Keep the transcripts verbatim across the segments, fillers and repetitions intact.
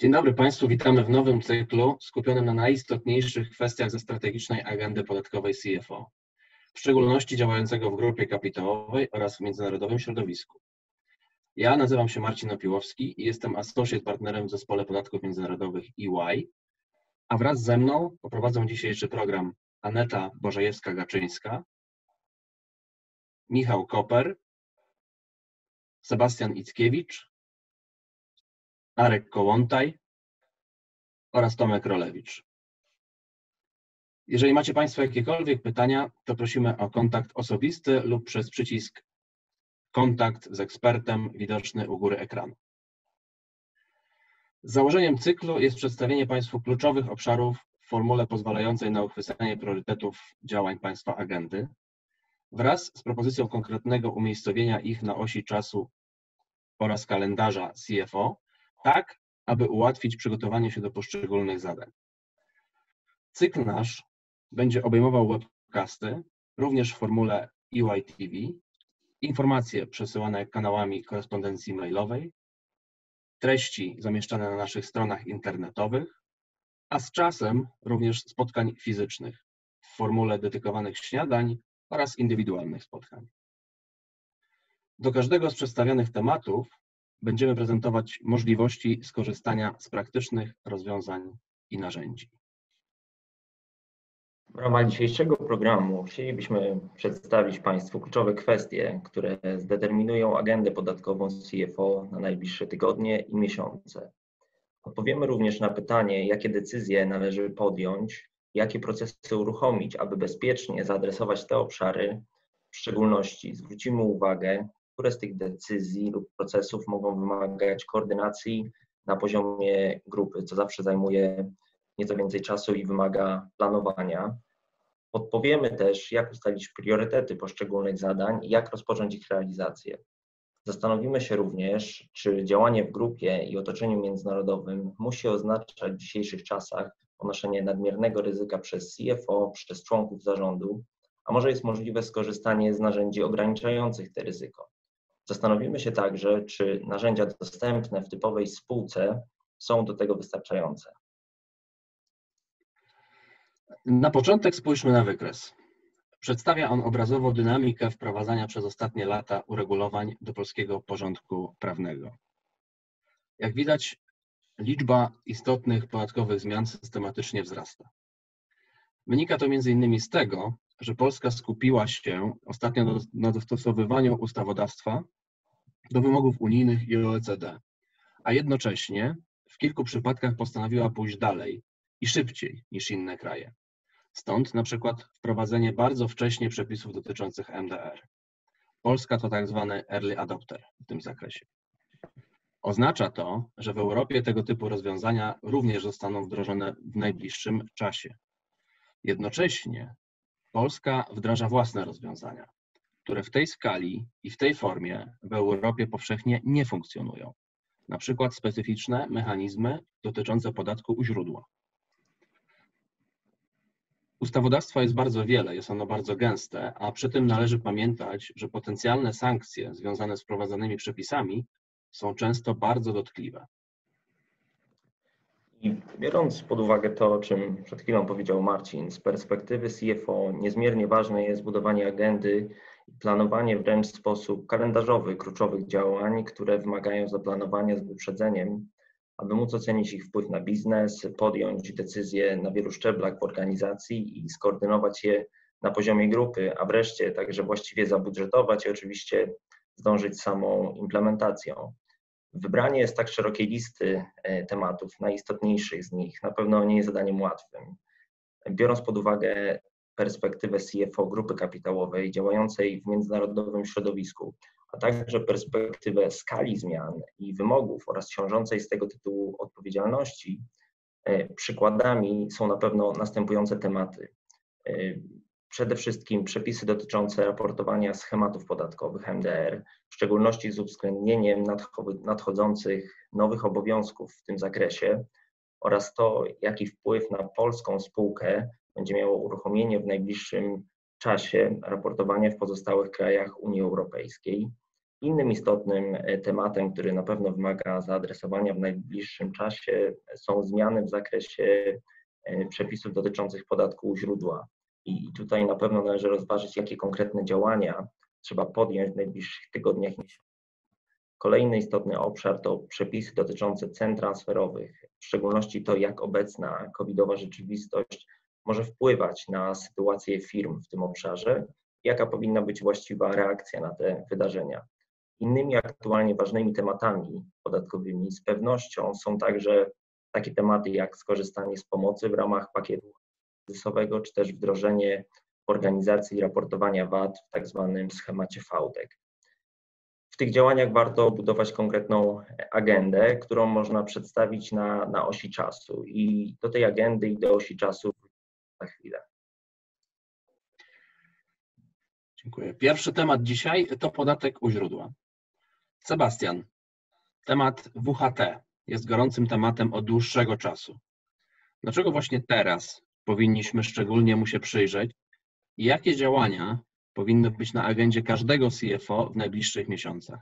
Dzień dobry Państwu, witamy w nowym cyklu skupionym na najistotniejszych kwestiach ze strategicznej agendy podatkowej C F O, w szczególności działającego w grupie kapitałowej oraz w międzynarodowym środowisku. Ja nazywam się Marcin Opiłowski i jestem associate partnerem w Zespole Podatków Międzynarodowych E Y, a wraz ze mną poprowadzą dzisiejszy program Aneta Bożejewska-Gaczyńska, Michał Koper, Sebastian Ickiewicz, Arek Kołątaj oraz Tomek Rolewicz. Jeżeli macie Państwo jakiekolwiek pytania, to prosimy o kontakt osobisty lub przez przycisk kontakt z ekspertem widoczny u góry ekranu. Założeniem cyklu jest przedstawienie Państwu kluczowych obszarów w formule pozwalającej na uchwycenie priorytetów działań Państwa agendy wraz z propozycją konkretnego umiejscowienia ich na osi czasu oraz kalendarza C F O, tak aby ułatwić przygotowanie się do poszczególnych zadań. Cykl nasz będzie obejmował webcasty, również w formule E Y T V, informacje przesyłane kanałami korespondencji mailowej, treści zamieszczane na naszych stronach internetowych, a z czasem również spotkań fizycznych w formule dedykowanych śniadań oraz indywidualnych spotkań. Do każdego z przedstawianych tematów będziemy prezentować możliwości skorzystania z praktycznych rozwiązań i narzędzi. W ramach dzisiejszego programu chcielibyśmy przedstawić Państwu kluczowe kwestie, które zdeterminują agendę podatkową C F O na najbliższe tygodnie i miesiące. Odpowiemy również na pytanie, jakie decyzje należy podjąć, jakie procesy uruchomić, aby bezpiecznie zaadresować te obszary. W szczególności zwrócimy uwagę, które z tych decyzji lub procesów mogą wymagać koordynacji na poziomie grupy, co zawsze zajmuje nieco więcej czasu i wymaga planowania. Podpowiemy też, jak ustalić priorytety poszczególnych zadań i jak rozpocząć ich realizację. Zastanowimy się również, czy działanie w grupie i otoczeniu międzynarodowym musi oznaczać w dzisiejszych czasach ponoszenie nadmiernego ryzyka przez C F O, przez członków zarządu, a może jest możliwe skorzystanie z narzędzi ograniczających to ryzyko. Zastanowimy się także, czy narzędzia dostępne w typowej spółce są do tego wystarczające. Na początek spójrzmy na wykres. Przedstawia on obrazowo dynamikę wprowadzania przez ostatnie lata uregulowań do polskiego porządku prawnego. Jak widać, liczba istotnych podatkowych zmian systematycznie wzrasta. Wynika to między innymi z tego, że Polska skupiła się ostatnio na dostosowywaniu ustawodawstwa do wymogów unijnych i O E C D, a jednocześnie w kilku przypadkach postanowiła pójść dalej i szybciej niż inne kraje. Stąd na przykład wprowadzenie bardzo wcześnie przepisów dotyczących M D R. Polska to tak zwany early adopter w tym zakresie. Oznacza to, że w Europie tego typu rozwiązania również zostaną wdrożone w najbliższym czasie. Jednocześnie Polska wdraża własne rozwiązania, które w tej skali i w tej formie w Europie powszechnie nie funkcjonują. Na przykład specyficzne mechanizmy dotyczące podatku u źródła. Ustawodawstwa jest bardzo wiele, jest ono bardzo gęste, a przy tym należy pamiętać, że potencjalne sankcje związane z wprowadzanymi przepisami są często bardzo dotkliwe. I biorąc pod uwagę to, o czym przed chwilą powiedział Marcin, z perspektywy C F O niezmiernie ważne jest budowanie agendy i planowanie wręcz w sposób kalendarzowy kluczowych działań, które wymagają zaplanowania z wyprzedzeniem, aby móc ocenić ich wpływ na biznes, podjąć decyzje na wielu szczeblach w organizacji i skoordynować je na poziomie grupy, a wreszcie także właściwie zabudżetować i oczywiście zdążyć z samą implementacją. Wybranie z tak szerokiej listy tematów, najistotniejszych z nich, na pewno nie jest zadaniem łatwym. Biorąc pod uwagę perspektywę C F O grupy kapitałowej działającej w międzynarodowym środowisku, a także perspektywę skali zmian i wymogów oraz ciążącej z tego tytułu odpowiedzialności, przykładami są na pewno następujące tematy. Przede wszystkim przepisy dotyczące raportowania schematów podatkowych M D R, w szczególności z uwzględnieniem nadchodzących nowych obowiązków w tym zakresie oraz to, jaki wpływ na polską spółkę będzie miało uruchomienie w najbliższym czasie raportowania w pozostałych krajach Unii Europejskiej. Innym istotnym tematem, który na pewno wymaga zaadresowania w najbliższym czasie, są zmiany w zakresie przepisów dotyczących podatku u źródła. I tutaj na pewno należy rozważyć, jakie konkretne działania trzeba podjąć w najbliższych tygodniach. Kolejny istotny obszar to przepisy dotyczące cen transferowych, w szczególności to, jak obecna covidowa rzeczywistość może wpływać na sytuację firm w tym obszarze, jaka powinna być właściwa reakcja na te wydarzenia. Innymi aktualnie ważnymi tematami podatkowymi z pewnością są także takie tematy jak skorzystanie z pomocy w ramach pakietu kryzysowego, czy też wdrożenie organizacji raportowania V A T w tak zwanym schemacie V T ek. W tych działaniach warto budować konkretną agendę, którą można przedstawić na, na osi czasu. I do tej agendy i do osi czasu za chwilę. Dziękuję. Pierwszy temat dzisiaj to podatek u źródła. Sebastian, temat W H T jest gorącym tematem od dłuższego czasu. Dlaczego właśnie teraz powinniśmy szczególnie mu się przyjrzeć? Jakie działania powinny być na agendzie każdego C F O w najbliższych miesiącach?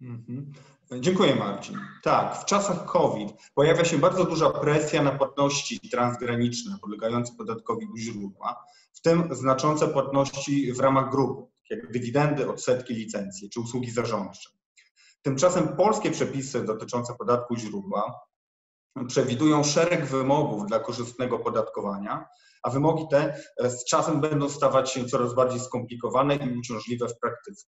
Mhm. Dziękuję, Marcin. Tak, w czasach COVID pojawia się bardzo duża presja na płatności transgraniczne podlegające podatkowi u źródła, w tym znaczące płatności w ramach grupy, jak dywidendy, odsetki, licencje czy usługi zarządcze. Tymczasem polskie przepisy dotyczące podatku u źródła przewidują szereg wymogów dla korzystnego opodatkowania, a wymogi te z czasem będą stawać się coraz bardziej skomplikowane i uciążliwe w praktyce.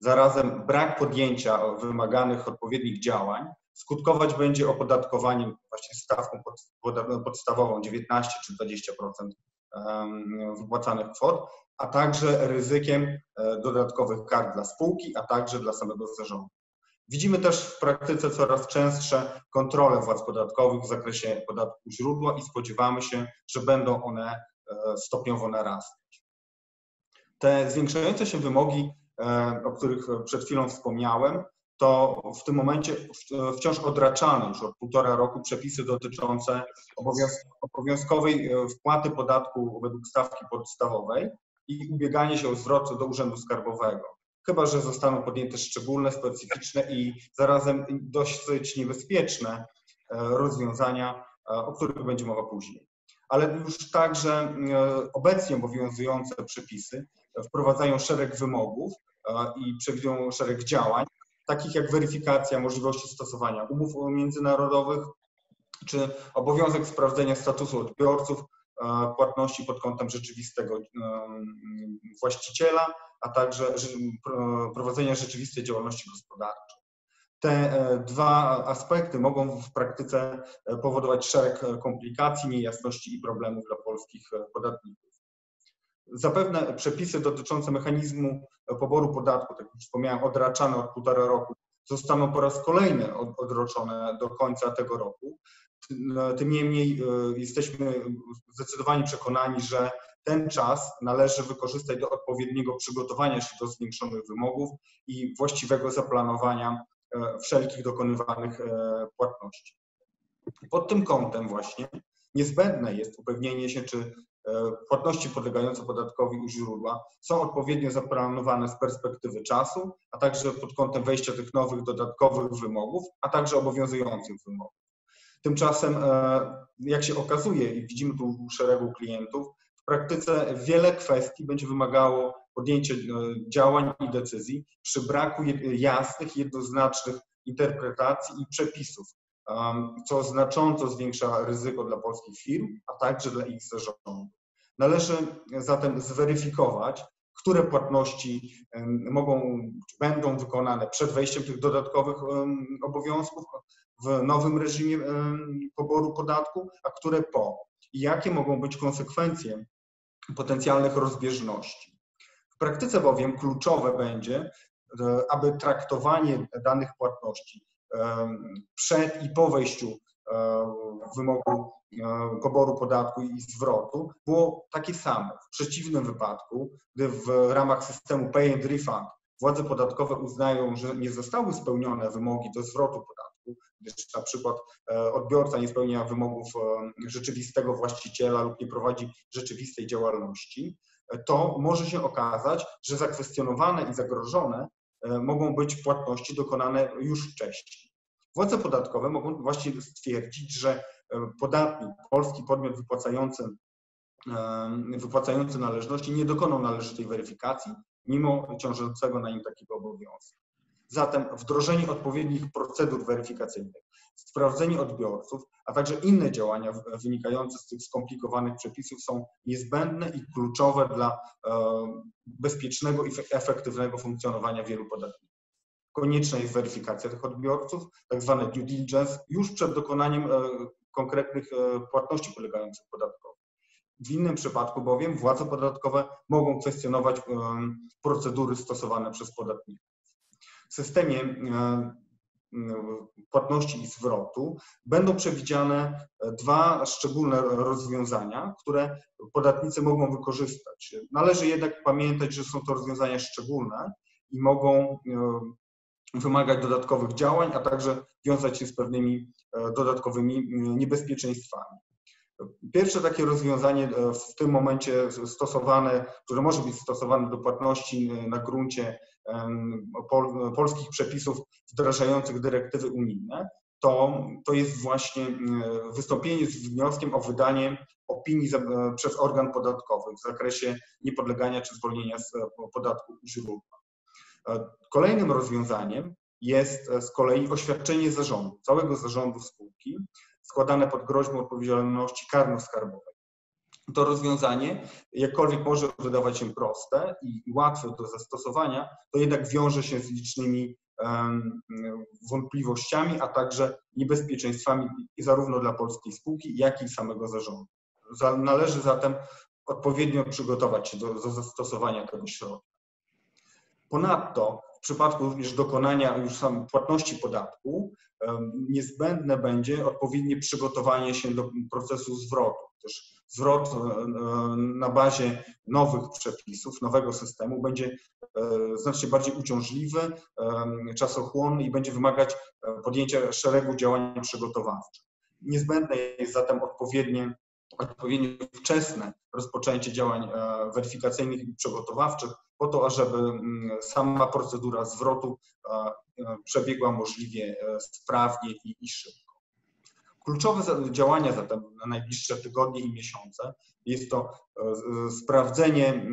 Zarazem brak podjęcia wymaganych odpowiednich działań skutkować będzie opodatkowaniem właśnie stawką podstawową dziewiętnaście czy dwadzieścia procent wypłacanych kwot, a także ryzykiem dodatkowych kar dla spółki, a także dla samego zarządu. Widzimy też w praktyce coraz częstsze kontrole władz podatkowych w zakresie podatku u źródła i spodziewamy się, że będą one stopniowo narastać. Te zwiększające się wymogi, o których przed chwilą wspomniałem, to w tym momencie wciąż odraczane już od półtora roku przepisy dotyczące obowiązkowej wpłaty podatku według stawki podstawowej i ubieganie się o zwrot do Urzędu Skarbowego, chyba że zostaną podjęte szczególne, specyficzne i zarazem dosyć niebezpieczne rozwiązania, o których będzie mowa później. Ale już także obecnie obowiązujące przepisy wprowadzają szereg wymogów i przewidują szereg działań, takich jak weryfikacja możliwości stosowania umów międzynarodowych czy obowiązek sprawdzenia statusu odbiorców płatności pod kątem rzeczywistego właściciela, a także prowadzenia rzeczywistej działalności gospodarczej. Te dwa aspekty mogą w praktyce powodować szereg komplikacji, niejasności i problemów dla polskich podatników. Zapewne przepisy dotyczące mechanizmu poboru podatku, tak jak wspomniałem, odraczane od półtora roku, zostaną po raz kolejny odroczone do końca tego roku. Tym niemniej jesteśmy zdecydowanie przekonani, że ten czas należy wykorzystać do odpowiedniego przygotowania się do zwiększonych wymogów i właściwego zaplanowania wszelkich dokonywanych płatności. Pod tym kątem właśnie niezbędne jest upewnienie się, czy płatności podlegające podatkowi u źródła są odpowiednio zaplanowane z perspektywy czasu, a także pod kątem wejścia tych nowych dodatkowych wymogów, a także obowiązujących wymogów. Tymczasem, jak się okazuje i widzimy tu szeregu klientów, w praktyce wiele kwestii będzie wymagało podjęcia działań i decyzji przy braku jasnych, jednoznacznych interpretacji i przepisów, co znacząco zwiększa ryzyko dla polskich firm, a także dla ich zarządów. Należy zatem zweryfikować, które płatności mogą, będą wykonane przed wejściem tych dodatkowych obowiązków w nowym reżimie poboru podatku, a które po. I jakie mogą być konsekwencje potencjalnych rozbieżności. W praktyce bowiem kluczowe będzie, aby traktowanie danych płatności przed i po wejściu wymogu poboru podatku i zwrotu było takie samo. W przeciwnym wypadku, gdy w ramach systemu Pay and Refund władze podatkowe uznają, że nie zostały spełnione wymogi do zwrotu podatku, gdyż na przykład odbiorca nie spełnia wymogów rzeczywistego właściciela lub nie prowadzi rzeczywistej działalności, to może się okazać, że zakwestionowane i zagrożone mogą być płatności dokonane już wcześniej. Władze podatkowe mogą właśnie stwierdzić, że podatnik, polski podmiot wypłacający, wypłacający należności nie dokonał należytej weryfikacji, mimo ciążącego na nim takiego obowiązku. Zatem wdrożenie odpowiednich procedur weryfikacyjnych, sprawdzenie odbiorców, a także inne działania wynikające z tych skomplikowanych przepisów są niezbędne i kluczowe dla bezpiecznego i efektywnego funkcjonowania wielu podatników. Konieczna jest weryfikacja tych odbiorców, tak zwane due diligence, już przed dokonaniem konkretnych płatności polegających podatkowo. W innym przypadku bowiem władze podatkowe mogą kwestionować procedury stosowane przez podatników. W systemie płatności i zwrotu będą przewidziane dwa szczególne rozwiązania, które podatnicy mogą wykorzystać. Należy jednak pamiętać, że są to rozwiązania szczególne i mogą wymagać dodatkowych działań, a także wiązać się z pewnymi dodatkowymi niebezpieczeństwami. Pierwsze takie rozwiązanie w tym momencie stosowane, które może być stosowane do płatności na gruncie pol, polskich przepisów wdrażających dyrektywy unijne, to, to jest właśnie wystąpienie z wnioskiem o wydanie opinii za, przez organ podatkowy w zakresie niepodlegania czy zwolnienia z podatku źródła. Kolejnym rozwiązaniem jest z kolei oświadczenie zarządu, całego zarządu spółki, składane pod groźbą odpowiedzialności karno-skarbowej. To rozwiązanie, jakkolwiek może wydawać się proste i łatwe do zastosowania, to jednak wiąże się z licznymi um, wątpliwościami, a także niebezpieczeństwami zarówno dla polskiej spółki, jak i samego zarządu. Należy zatem odpowiednio przygotować się do, do zastosowania tego środka. Ponadto w przypadku również dokonania już sam płatności podatku niezbędne będzie odpowiednie przygotowanie się do procesu zwrotu. Też zwrot na bazie nowych przepisów, nowego systemu będzie znacznie bardziej uciążliwy, czasochłonny i będzie wymagać podjęcia szeregu działań przygotowawczych. Niezbędne jest zatem odpowiednie odpowiednio wczesne rozpoczęcie działań weryfikacyjnych i przygotowawczych po to, ażeby sama procedura zwrotu przebiegła możliwie sprawnie i szybko. Kluczowe działania zatem na najbliższe tygodnie i miesiące jest to sprawdzenie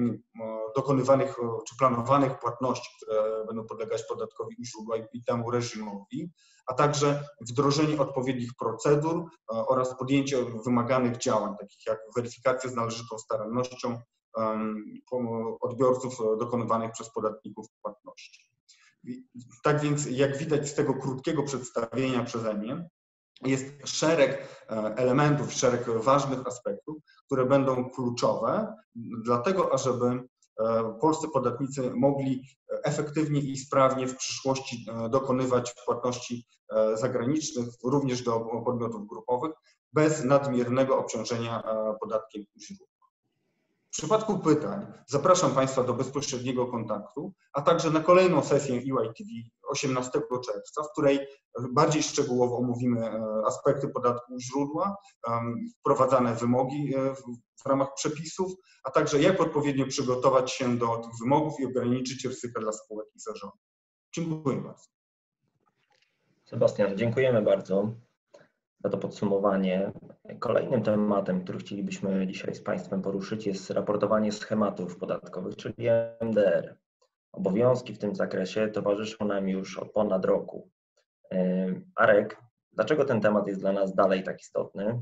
dokonywanych czy planowanych płatności, które będą podlegać podatkowi u źródła i temu reżimowi, a także wdrożenie odpowiednich procedur oraz podjęcie wymaganych działań, takich jak weryfikacja z należytą starannością odbiorców dokonywanych przez podatników płatności. Tak więc, jak widać z tego krótkiego przedstawienia przeze mnie, jest szereg elementów, szereg ważnych aspektów, które będą kluczowe, dlatego ażeby polscy podatnicy mogli efektywnie i sprawnie w przyszłości dokonywać płatności zagranicznych, również do podmiotów grupowych, bez nadmiernego obciążenia podatkiem źródła. W przypadku pytań zapraszam Państwa do bezpośredniego kontaktu, a także na kolejną sesję E Y T V osiemnastego czerwca, w której bardziej szczegółowo omówimy aspekty podatku u źródła, wprowadzane wymogi w ramach przepisów, a także jak odpowiednio przygotować się do tych wymogów i ograniczyć ryzyka dla spółek i zarządu. Dziękuję bardzo. Sebastian, dziękujemy bardzo za to podsumowanie. Kolejnym tematem, który chcielibyśmy dzisiaj z Państwem poruszyć, jest raportowanie schematów podatkowych, czyli M D R. Obowiązki w tym zakresie towarzyszą nam już od ponad roku. Arek, dlaczego ten temat jest dla nas dalej tak istotny?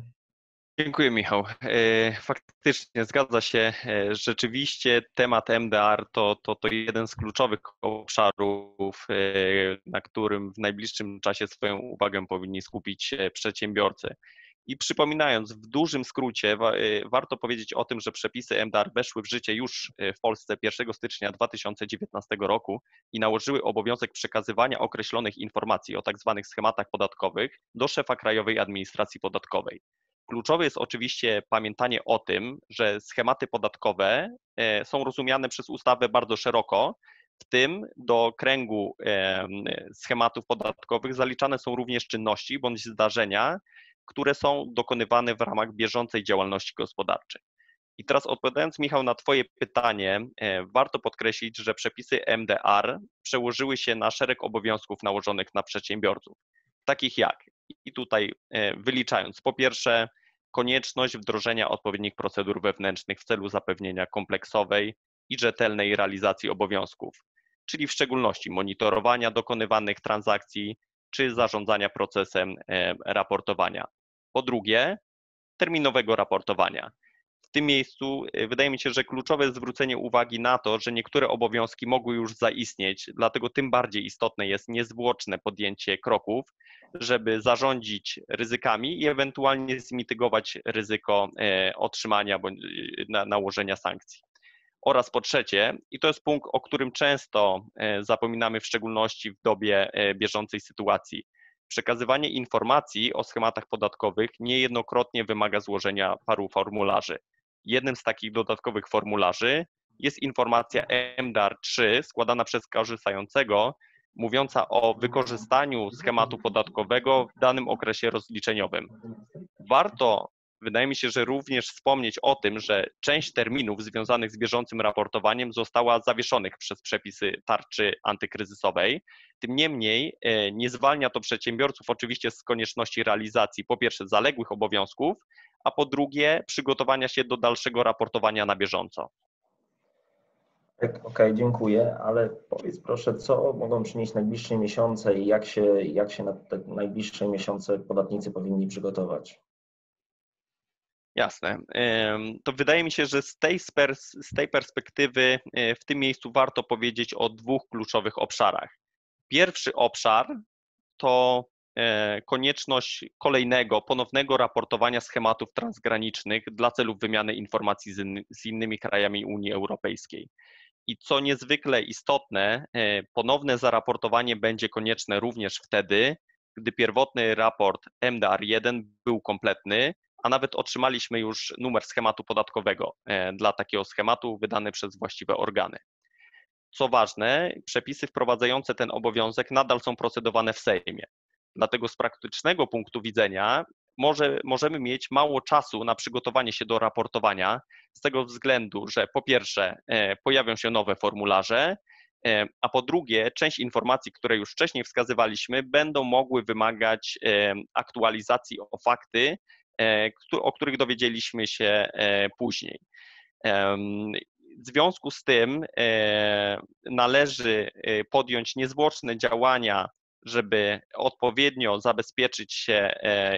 Dziękuję, Michał. Faktycznie zgadza się. Rzeczywiście temat M D R to, to, to jeden z kluczowych obszarów, na którym w najbliższym czasie swoją uwagę powinni skupić przedsiębiorcy. I przypominając, w dużym skrócie wa, warto powiedzieć o tym, że przepisy M D R weszły w życie już w Polsce pierwszego stycznia dwa tysiące dziewiętnastego roku i nałożyły obowiązek przekazywania określonych informacji o tak zwanych schematach podatkowych do szefa Krajowej Administracji Podatkowej. Kluczowe jest oczywiście pamiętanie o tym, że schematy podatkowe są rozumiane przez ustawę bardzo szeroko, w tym do kręgu schematów podatkowych zaliczane są również czynności bądź zdarzenia, które są dokonywane w ramach bieżącej działalności gospodarczej. I teraz odpowiadając, Michał, na Twoje pytanie, warto podkreślić, że przepisy M D R przełożyły się na szereg obowiązków nałożonych na przedsiębiorców, takich jak, i tutaj wyliczając, po pierwsze, konieczność wdrożenia odpowiednich procedur wewnętrznych w celu zapewnienia kompleksowej i rzetelnej realizacji obowiązków, czyli w szczególności monitorowania dokonywanych transakcji czy zarządzania procesem raportowania. Po drugie, terminowego raportowania. W tym miejscu wydaje mi się, że kluczowe jest zwrócenie uwagi na to, że niektóre obowiązki mogły już zaistnieć, dlatego tym bardziej istotne jest niezwłoczne podjęcie kroków, żeby zarządzić ryzykami i ewentualnie zmitygować ryzyko otrzymania bądź nałożenia sankcji. Oraz po trzecie, i to jest punkt, o którym często zapominamy, w szczególności w dobie bieżącej sytuacji, przekazywanie informacji o schematach podatkowych niejednokrotnie wymaga złożenia paru formularzy. Jednym z takich dodatkowych formularzy jest informacja M D R trzy składana przez korzystającego, mówiąca o wykorzystaniu schematu podatkowego w danym okresie rozliczeniowym. Warto, wydaje mi się, że również wspomnieć o tym, że część terminów związanych z bieżącym raportowaniem została zawieszonych przez przepisy tarczy antykryzysowej. Tym niemniej nie zwalnia to przedsiębiorców oczywiście z konieczności realizacji po pierwsze zaległych obowiązków, a po drugie przygotowania się do dalszego raportowania na bieżąco. Okej, okay, dziękuję, ale powiedz proszę, co mogą przynieść najbliższe miesiące i jak się, jak się na te najbliższe miesiące podatnicy powinni przygotować? Jasne. To wydaje mi się, że z tej, z tej perspektywy w tym miejscu warto powiedzieć o dwóch kluczowych obszarach. Pierwszy obszar to konieczność kolejnego, ponownego raportowania schematów transgranicznych dla celów wymiany informacji z innymi krajami Unii Europejskiej. I co niezwykle istotne, ponowne zaraportowanie będzie konieczne również wtedy, gdy pierwotny raport M D R jeden był kompletny, a nawet otrzymaliśmy już numer schematu podatkowego dla takiego schematu wydany przez właściwe organy. Co ważne, przepisy wprowadzające ten obowiązek nadal są procedowane w Sejmie. Dlatego z praktycznego punktu widzenia może, możemy mieć mało czasu na przygotowanie się do raportowania z tego względu, że po pierwsze pojawią się nowe formularze, a po drugie część informacji, które już wcześniej wskazywaliśmy, będą mogły wymagać aktualizacji o fakty, o których dowiedzieliśmy się później. W związku z tym należy podjąć niezwłoczne działania, żeby odpowiednio zabezpieczyć się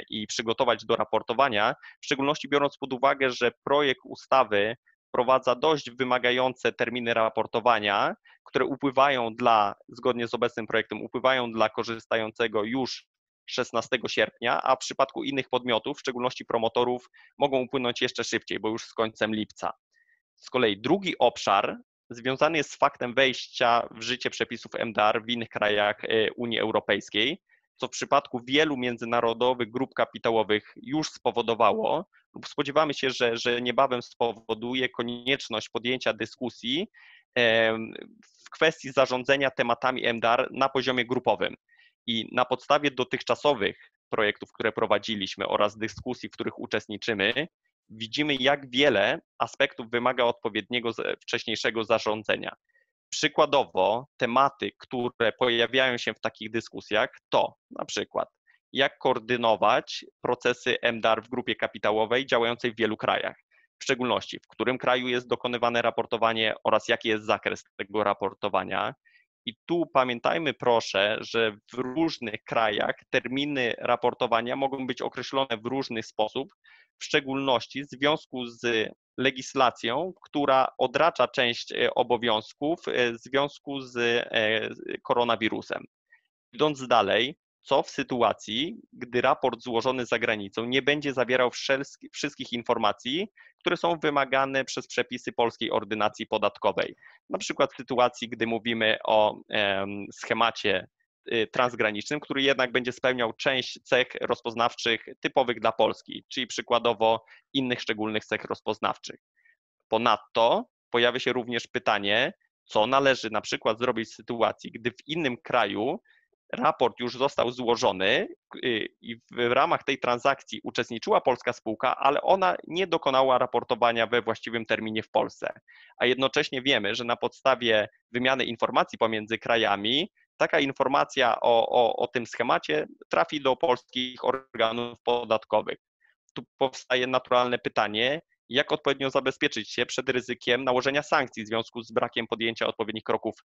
i przygotować do raportowania, w szczególności biorąc pod uwagę, że projekt ustawy wprowadza dość wymagające terminy raportowania, które upływają dla, zgodnie z obecnym projektem, upływają dla korzystającego już szesnastego sierpnia, a w przypadku innych podmiotów, w szczególności promotorów, mogą upłynąć jeszcze szybciej, bo już z końcem lipca. Z kolei drugi obszar związany jest z faktem wejścia w życie przepisów M D R w innych krajach Unii Europejskiej, co w przypadku wielu międzynarodowych grup kapitałowych już spowodowało, lub spodziewamy się, że, że niebawem spowoduje konieczność podjęcia dyskusji w kwestii zarządzania tematami M D R na poziomie grupowym. I na podstawie dotychczasowych projektów, które prowadziliśmy, oraz dyskusji, w których uczestniczymy, widzimy, jak wiele aspektów wymaga odpowiedniego wcześniejszego zarządzenia. Przykładowo tematy, które pojawiają się w takich dyskusjach, to na przykład jak koordynować procesy M D R w grupie kapitałowej działającej w wielu krajach, w szczególności w którym kraju jest dokonywane raportowanie oraz jaki jest zakres tego raportowania. I tu pamiętajmy proszę, że w różnych krajach terminy raportowania mogą być określone w różny sposób, w szczególności w związku z legislacją, która odracza część obowiązków w związku z koronawirusem. Idąc dalej, co w sytuacji, gdy raport złożony za granicą nie będzie zawierał wszystkich informacji, które są wymagane przez przepisy polskiej ordynacji podatkowej. Na przykład w sytuacji, gdy mówimy o schemacie transgranicznym, który jednak będzie spełniał część cech rozpoznawczych typowych dla Polski, czyli przykładowo innych szczególnych cech rozpoznawczych. Ponadto pojawia się również pytanie, co należy na przykład zrobić w sytuacji, gdy w innym kraju raport już został złożony i w ramach tej transakcji uczestniczyła polska spółka, ale ona nie dokonała raportowania we właściwym terminie w Polsce. A jednocześnie wiemy, że na podstawie wymiany informacji pomiędzy krajami taka informacja o, o, o tym schemacie trafi do polskich organów podatkowych. Tu powstaje naturalne pytanie, jak odpowiednio zabezpieczyć się przed ryzykiem nałożenia sankcji w związku z brakiem podjęcia odpowiednich kroków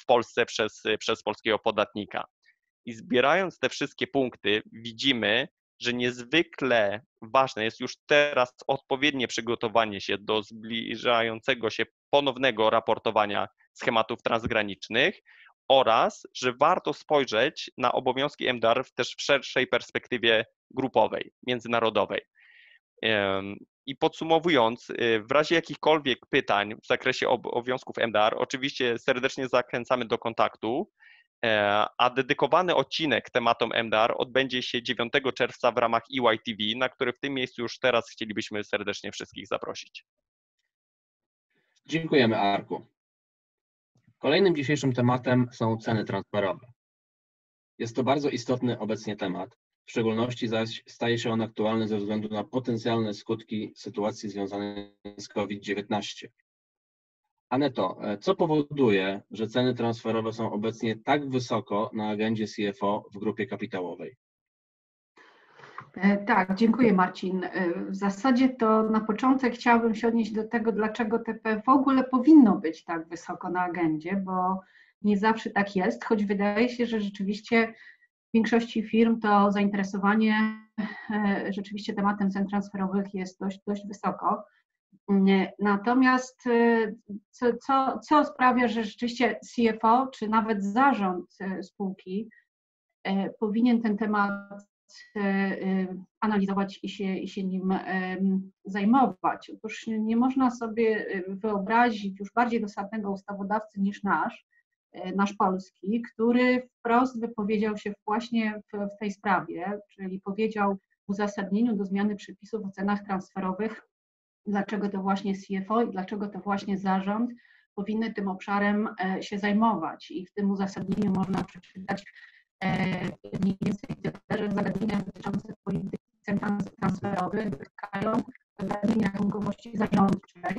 w Polsce przez, przez polskiego podatnika. I zbierając te wszystkie punkty, widzimy, że niezwykle ważne jest już teraz odpowiednie przygotowanie się do zbliżającego się ponownego raportowania schematów transgranicznych oraz, że warto spojrzeć na obowiązki M D R też w szerszej perspektywie grupowej, międzynarodowej. I podsumowując, w razie jakichkolwiek pytań w zakresie obowiązków M D R, oczywiście serdecznie zachęcamy do kontaktu, a dedykowany odcinek tematom M D R odbędzie się dziewiątego czerwca w ramach E Y T V, na który w tym miejscu już teraz chcielibyśmy serdecznie wszystkich zaprosić. Dziękujemy, Arku. Kolejnym dzisiejszym tematem są ceny transferowe. Jest to bardzo istotny obecnie temat. W szczególności zaś staje się on aktualny ze względu na potencjalne skutki sytuacji związanej z COVID dziewiętnaście. Aneto, co powoduje, że ceny transferowe są obecnie tak wysoko na agendzie C F O w grupie kapitałowej? Tak, dziękuję, Marcin. W zasadzie to na początek chciałabym się odnieść do tego, dlaczego T P w ogóle powinno być tak wysoko na agendzie, bo nie zawsze tak jest, choć wydaje się, że rzeczywiście w większości firm to zainteresowanie rzeczywiście tematem cen transferowych jest dość, dość wysoko. Natomiast co, co, co sprawia, że rzeczywiście C F O czy nawet zarząd spółki powinien ten temat analizować i się, i się nim zajmować? Otóż nie można sobie wyobrazić już bardziej dosadnego ustawodawcy niż nasz, nasz polski, który wprost wypowiedział się właśnie w, w tej sprawie, czyli powiedział w uzasadnieniu do zmiany przepisów o cenach transferowych, dlaczego to właśnie C F O i dlaczego to właśnie zarząd powinny tym obszarem się zajmować. I w tym uzasadnieniu można przeczytać mniej więcej tyle, że zagadnienia dotyczące polityki cen transferowych dotykają zagadnienia rachunkowości zarządczej,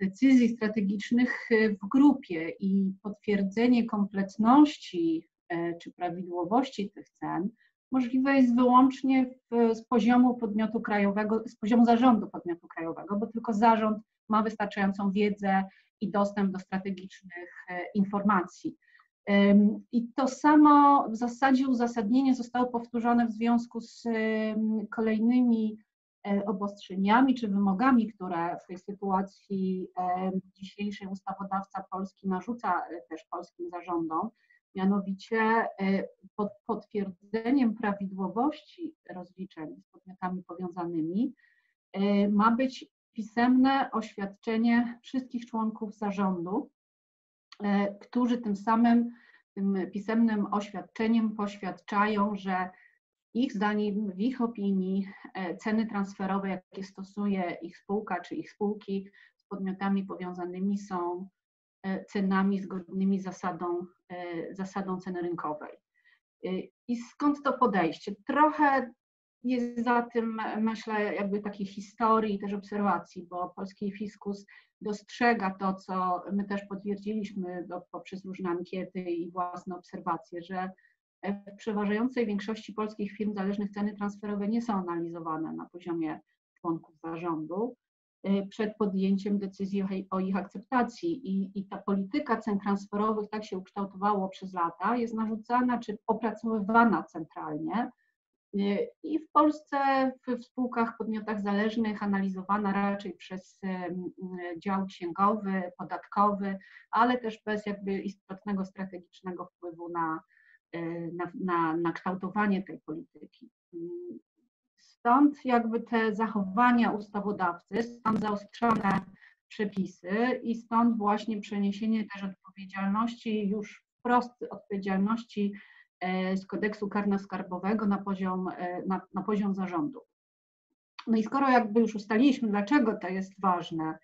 decyzji strategicznych w grupie i potwierdzenie kompletności czy prawidłowości tych cen możliwe jest wyłącznie w, z poziomu podmiotu krajowego, z poziomu zarządu podmiotu krajowego, bo tylko zarząd ma wystarczającą wiedzę i dostęp do strategicznych informacji. I to samo w zasadzie uzasadnienie zostało powtórzone w związku z kolejnymi obostrzeniami czy wymogami, które w tej sytuacji dzisiejszej ustawodawca polski narzuca też polskim zarządom, mianowicie pod potwierdzeniem prawidłowości rozliczeń z podmiotami powiązanymi ma być pisemne oświadczenie wszystkich członków zarządu, którzy tym samym tym pisemnym oświadczeniem poświadczają, że ich zdaniem, w ich opinii ceny transferowe, jakie stosuje ich spółka czy ich spółki z podmiotami powiązanymi, są cenami zgodnymi z zasadą, zasadą ceny rynkowej. I skąd to podejście? Trochę jest za tym, myślę, jakby takiej historii i też obserwacji, bo polski fiskus dostrzega to, co my też potwierdziliśmy do, poprzez różne ankiety i własne obserwacje, że w przeważającej większości polskich firm zależnych ceny transferowe nie są analizowane na poziomie członków zarządu przed podjęciem decyzji o ich akceptacji. I, i ta polityka cen transferowych, tak się ukształtowało przez lata, jest narzucana czy opracowywana centralnie i w Polsce w spółkach, podmiotach zależnych analizowana raczej przez dział księgowy, podatkowy, ale też bez jakby istotnego strategicznego wpływu na Na, na, na kształtowanie tej polityki. Stąd jakby te zachowania ustawodawcy, stąd zaostrzone przepisy i stąd właśnie przeniesienie też odpowiedzialności, już wprost odpowiedzialności z kodeksu karno-skarbowego na poziom, na, na poziom zarządu. No i skoro jakby już ustaliliśmy, dlaczego to jest ważne,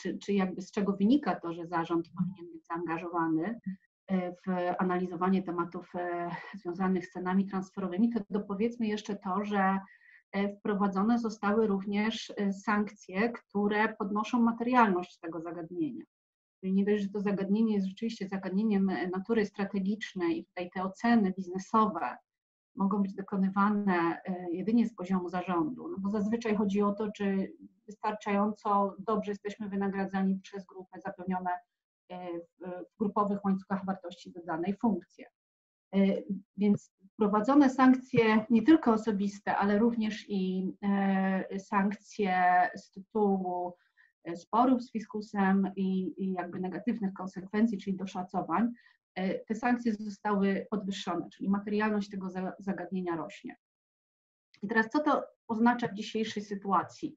czy, czy jakby z czego wynika to, że zarząd powinien być zaangażowany, w analizowanie tematów związanych z cenami transferowymi, to dopowiedzmy jeszcze to, że wprowadzone zostały również sankcje, które podnoszą materialność tego zagadnienia. Czyli nie dość, że to zagadnienie jest rzeczywiście zagadnieniem natury strategicznej i tutaj te oceny biznesowe mogą być dokonywane jedynie z poziomu zarządu, no bo zazwyczaj chodzi o to, czy wystarczająco dobrze jesteśmy wynagradzani przez grupę, zapełnione w grupowych łańcuchach wartości dodanej funkcje. Więc wprowadzone sankcje nie tylko osobiste, ale również i sankcje z tytułu sporów z fiskusem i, i jakby negatywnych konsekwencji, czyli doszacowań, te sankcje zostały podwyższone, czyli materialność tego zagadnienia rośnie. I teraz co to oznacza w dzisiejszej sytuacji?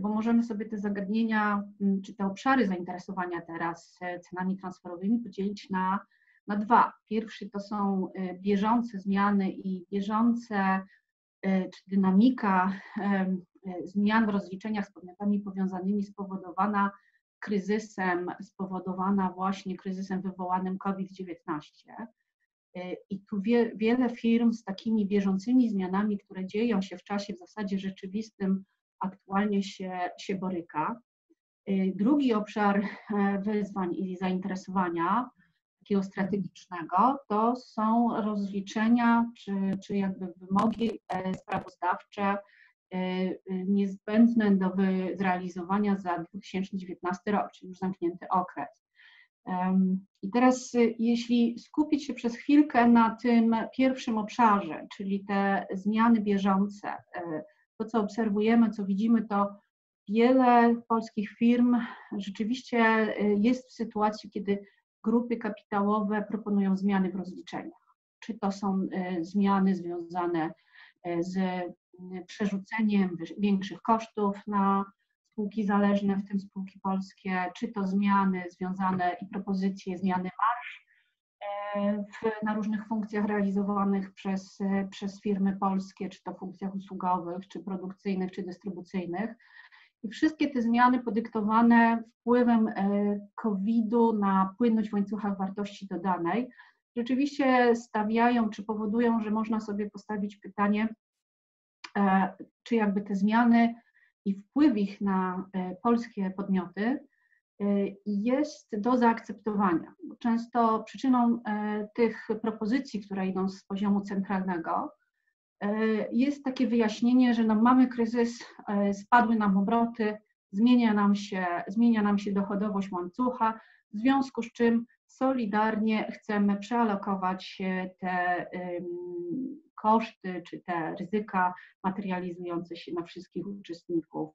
Bo możemy sobie te zagadnienia, czy te obszary zainteresowania teraz cenami transferowymi podzielić na, na dwa. Pierwszy to są bieżące zmiany i bieżące, czy dynamika zmian w rozliczeniach z podmiotami powiązanymi spowodowana kryzysem, spowodowana właśnie kryzysem wywołanym COVID dziewiętnaście. I tu wie, wiele firm z takimi bieżącymi zmianami, które dzieją się w czasie w zasadzie rzeczywistym, aktualnie się, się boryka. Drugi obszar wyzwań i zainteresowania, takiego strategicznego, to są rozliczenia, czy, czy jakby wymogi sprawozdawcze niezbędne do zrealizowania za dwa tysiące dziewiętnasty rok, czyli już zamknięty okres. I teraz jeśli skupić się przez chwilkę na tym pierwszym obszarze, czyli te zmiany bieżące, to co obserwujemy, co widzimy, to wiele polskich firm rzeczywiście jest w sytuacji, kiedy grupy kapitałowe proponują zmiany w rozliczeniach. Czy to są zmiany związane z przerzuceniem większych kosztów na spółki zależne, w tym spółki polskie, czy to zmiany związane i propozycje zmiany marż w, na różnych funkcjach realizowanych przez, przez firmy polskie, czy to funkcjach usługowych, czy produkcyjnych, czy dystrybucyjnych. I wszystkie te zmiany podyktowane wpływem kowida na płynność w łańcuchach wartości dodanej rzeczywiście stawiają, czy powodują, że można sobie postawić pytanie, czy jakby te zmiany i wpływ ich na polskie podmioty jest do zaakceptowania. Często przyczyną tych propozycji, które idą z poziomu centralnego, jest takie wyjaśnienie, że no mamy kryzys, spadły nam obroty, zmienia nam się, zmienia nam się dochodowość łańcucha, w związku z czym solidarnie chcemy przealokować te koszty czy te ryzyka materializujące się na wszystkich uczestników,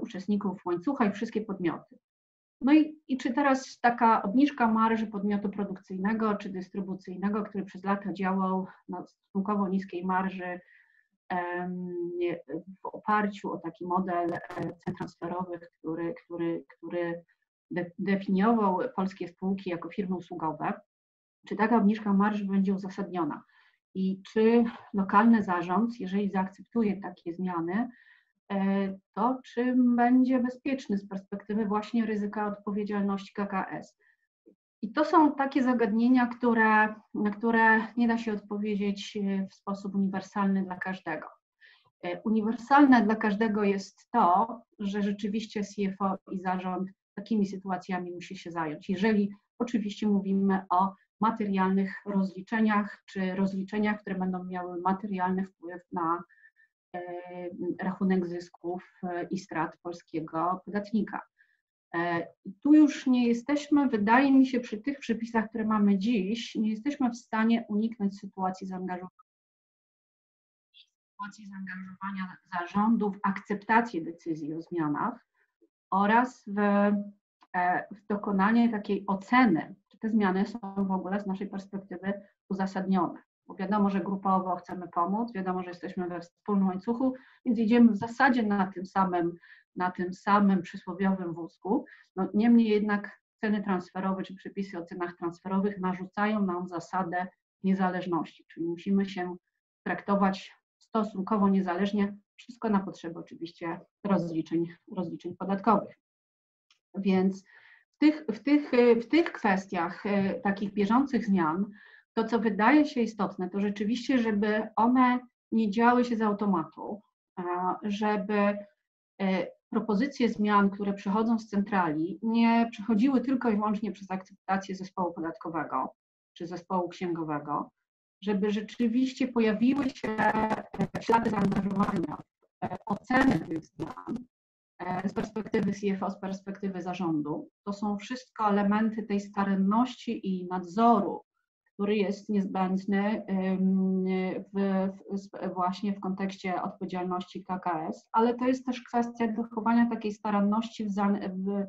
uczestników łańcucha i wszystkie podmioty. No i, i czy teraz taka obniżka marży podmiotu produkcyjnego czy dystrybucyjnego, który przez lata działał na stosunkowo niskiej marży w oparciu o taki model cen transferowych, który, który, który definiował polskie spółki jako firmy usługowe, czy taka obniżka marży będzie uzasadniona? I czy lokalny zarząd, jeżeli zaakceptuje takie zmiany, to czy będzie bezpieczny z perspektywy właśnie ryzyka odpowiedzialności K K S? I to są takie zagadnienia, które, na które nie da się odpowiedzieć w sposób uniwersalny dla każdego. Uniwersalne dla każdego jest to, że rzeczywiście C F O i zarząd takimi sytuacjami musi się zająć, jeżeli oczywiście mówimy o materialnych rozliczeniach, czy rozliczeniach, które będą miały materialny wpływ na y, rachunek zysków i strat polskiego podatnika. Y, tu już nie jesteśmy, wydaje mi się, przy tych przepisach, które mamy dziś, nie jesteśmy w stanie uniknąć sytuacji zaangażowania, sytuacji zaangażowania zarządu w akceptację decyzji o zmianach oraz w, w dokonanie takiej oceny, czy te zmiany są w ogóle z naszej perspektywy uzasadnione. Bo wiadomo, że grupowo chcemy pomóc, wiadomo, że jesteśmy we wspólnym łańcuchu, więc idziemy w zasadzie na tym samym, na tym samym przysłowiowym wózku. No, niemniej jednak ceny transferowe czy przepisy o cenach transferowych narzucają nam zasadę niezależności, czyli musimy się traktować stosunkowo niezależnie, wszystko na potrzeby oczywiście rozliczeń, rozliczeń podatkowych. Więc w tych, w, tych, w tych kwestiach takich bieżących zmian, to co wydaje się istotne, to rzeczywiście, żeby one nie działy się z automatu, żeby propozycje zmian, które przychodzą z centrali, nie przechodziły tylko i wyłącznie przez akceptację zespołu podatkowego czy zespołu księgowego, żeby rzeczywiście pojawiły się ślady zaangażowania, oceny tych zmian z perspektywy C F O, z perspektywy zarządu. To są wszystko elementy tej staranności i nadzoru, który jest niezbędny w, w, właśnie w kontekście odpowiedzialności K K S, ale to jest też kwestia dochowania takiej staranności w, w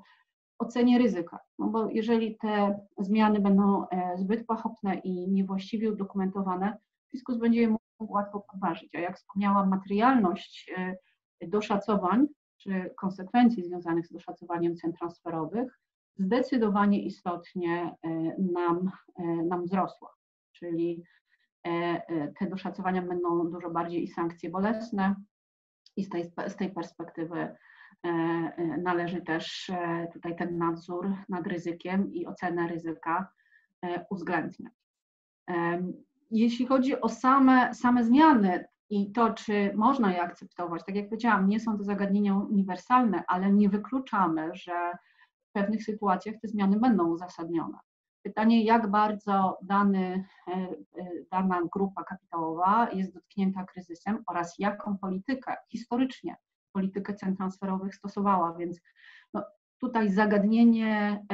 ocenie ryzyka, no bo jeżeli te zmiany będą zbyt pochopne i niewłaściwie udokumentowane, fiskus będzie je mógł łatwo podważyć, a jak wspomniałam, materialność doszacowań czy konsekwencji związanych z doszacowaniem cen transferowych zdecydowanie istotnie nam, nam wzrosła, czyli te doszacowania będą dużo bardziej i sankcje bolesne i z tej, z tej perspektywy należy też tutaj ten nadzór nad ryzykiem i ocenę ryzyka uwzględniać. Jeśli chodzi o same, same zmiany i to, czy można je akceptować, tak jak powiedziałam, nie są to zagadnienia uniwersalne, ale nie wykluczamy, że w pewnych sytuacjach te zmiany będą uzasadnione. Pytanie, jak bardzo dany, dana grupa kapitałowa jest dotknięta kryzysem oraz jaką politykę historycznie, politykę cen transferowych stosowała, więc no, tutaj zagadnienie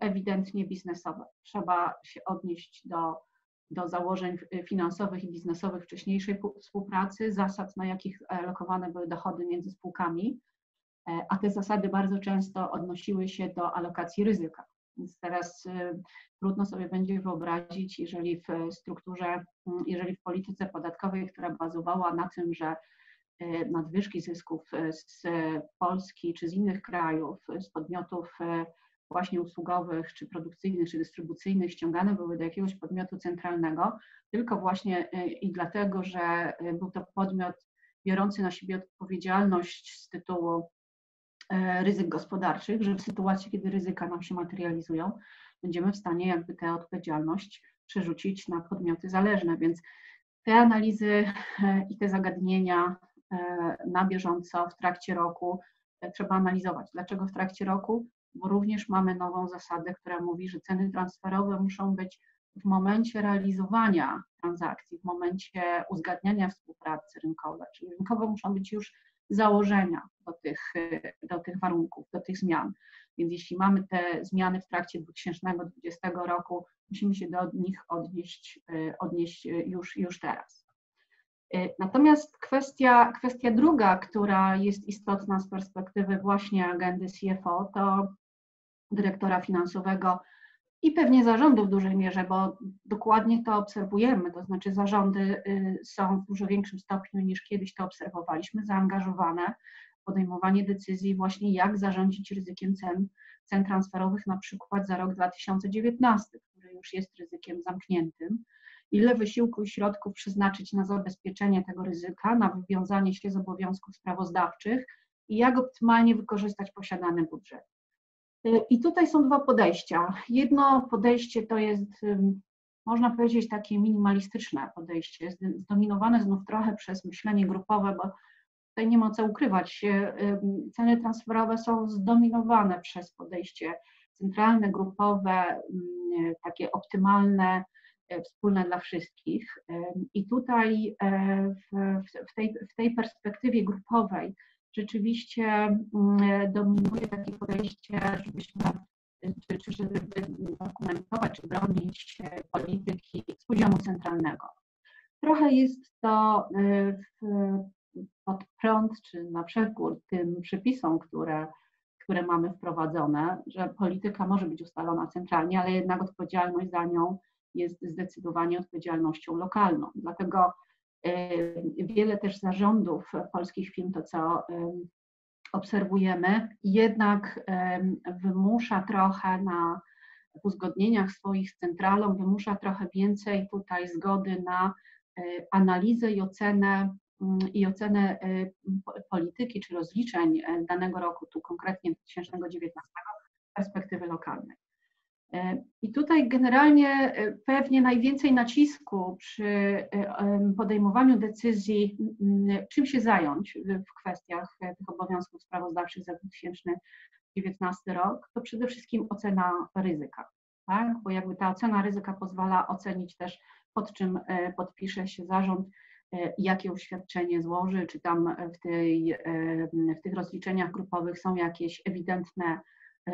ewidentnie biznesowe. Trzeba się odnieść do, do założeń finansowych i biznesowych wcześniejszej współpracy, zasad, na jakich alokowane były dochody między spółkami, a te zasady bardzo często odnosiły się do alokacji ryzyka. Więc teraz trudno sobie będzie wyobrazić, jeżeli w strukturze, jeżeli w polityce podatkowej, która bazowała na tym, że nadwyżki zysków z Polski czy z innych krajów, z podmiotów właśnie usługowych, czy produkcyjnych, czy dystrybucyjnych ściągane były do jakiegoś podmiotu centralnego, tylko właśnie i dlatego, że był to podmiot biorący na siebie odpowiedzialność z tytułu ryzyk gospodarczych, że w sytuacji, kiedy ryzyka nam się materializują, będziemy w stanie jakby tę odpowiedzialność przerzucić na podmioty zależne, więc te analizy i te zagadnienia na bieżąco w trakcie roku trzeba analizować. Dlaczego w trakcie roku? Bo również mamy nową zasadę, która mówi, że ceny transferowe muszą być w momencie realizowania transakcji, w momencie uzgadniania współpracy rynkowej, czyli rynkowe muszą być już założenia do tych, do tych warunków, do tych zmian. Więc jeśli mamy te zmiany w trakcie dwa tysiące dwudziestego roku, musimy się do nich odnieść, odnieść już, już teraz. Natomiast kwestia, kwestia druga, która jest istotna z perspektywy właśnie agendy C F O, to dyrektora finansowego i pewnie zarządu w dużej mierze, bo dokładnie to obserwujemy, to znaczy zarządy są w dużo większym stopniu niż kiedyś to obserwowaliśmy, zaangażowane w podejmowanie decyzji właśnie jak zarządzić ryzykiem cen, cen transferowych na przykład za rok dwa tysiące dziewiętnasty, który już jest ryzykiem zamkniętym, ile wysiłku i środków przeznaczyć na zabezpieczenie tego ryzyka, na wywiązanie się z obowiązków sprawozdawczych i jak optymalnie wykorzystać posiadany budżet. I tutaj są dwa podejścia. Jedno podejście to jest, można powiedzieć, takie minimalistyczne podejście, zdominowane znów trochę przez myślenie grupowe, bo tutaj nie ma co ukrywać. Ceny transferowe są zdominowane przez podejście centralne, grupowe, takie optymalne, wspólne dla wszystkich. I tutaj w tej, w tej perspektywie grupowej rzeczywiście dominuje takie podejście, żebyśmy, czy żeby dokumentować, czy bronić polityki z poziomu centralnego. Trochę jest to pod prąd, czy na przekór tym przepisom, które, które mamy wprowadzone, że polityka może być ustalona centralnie, ale jednak odpowiedzialność za nią jest zdecydowanie odpowiedzialnością lokalną. Dlatego wiele też zarządów polskich firm, to co obserwujemy, jednak wymusza trochę na uzgodnieniach swoich z centralą, wymusza trochę więcej tutaj zgody na analizę i ocenę, i ocenę polityki czy rozliczeń danego roku, tu konkretnie dwa tysiące dziewiętnastego, perspektywy lokalnej. I tutaj generalnie pewnie najwięcej nacisku przy podejmowaniu decyzji, czym się zająć w kwestiach tych obowiązków sprawozdawczych za dwa tysiące dziewiętnasty rok, to przede wszystkim ocena ryzyka, tak? Bo jakby ta ocena ryzyka pozwala ocenić też, pod czym podpisze się zarząd, jakie oświadczenie złoży, czy tam w, tej, w tych rozliczeniach grupowych są jakieś ewidentne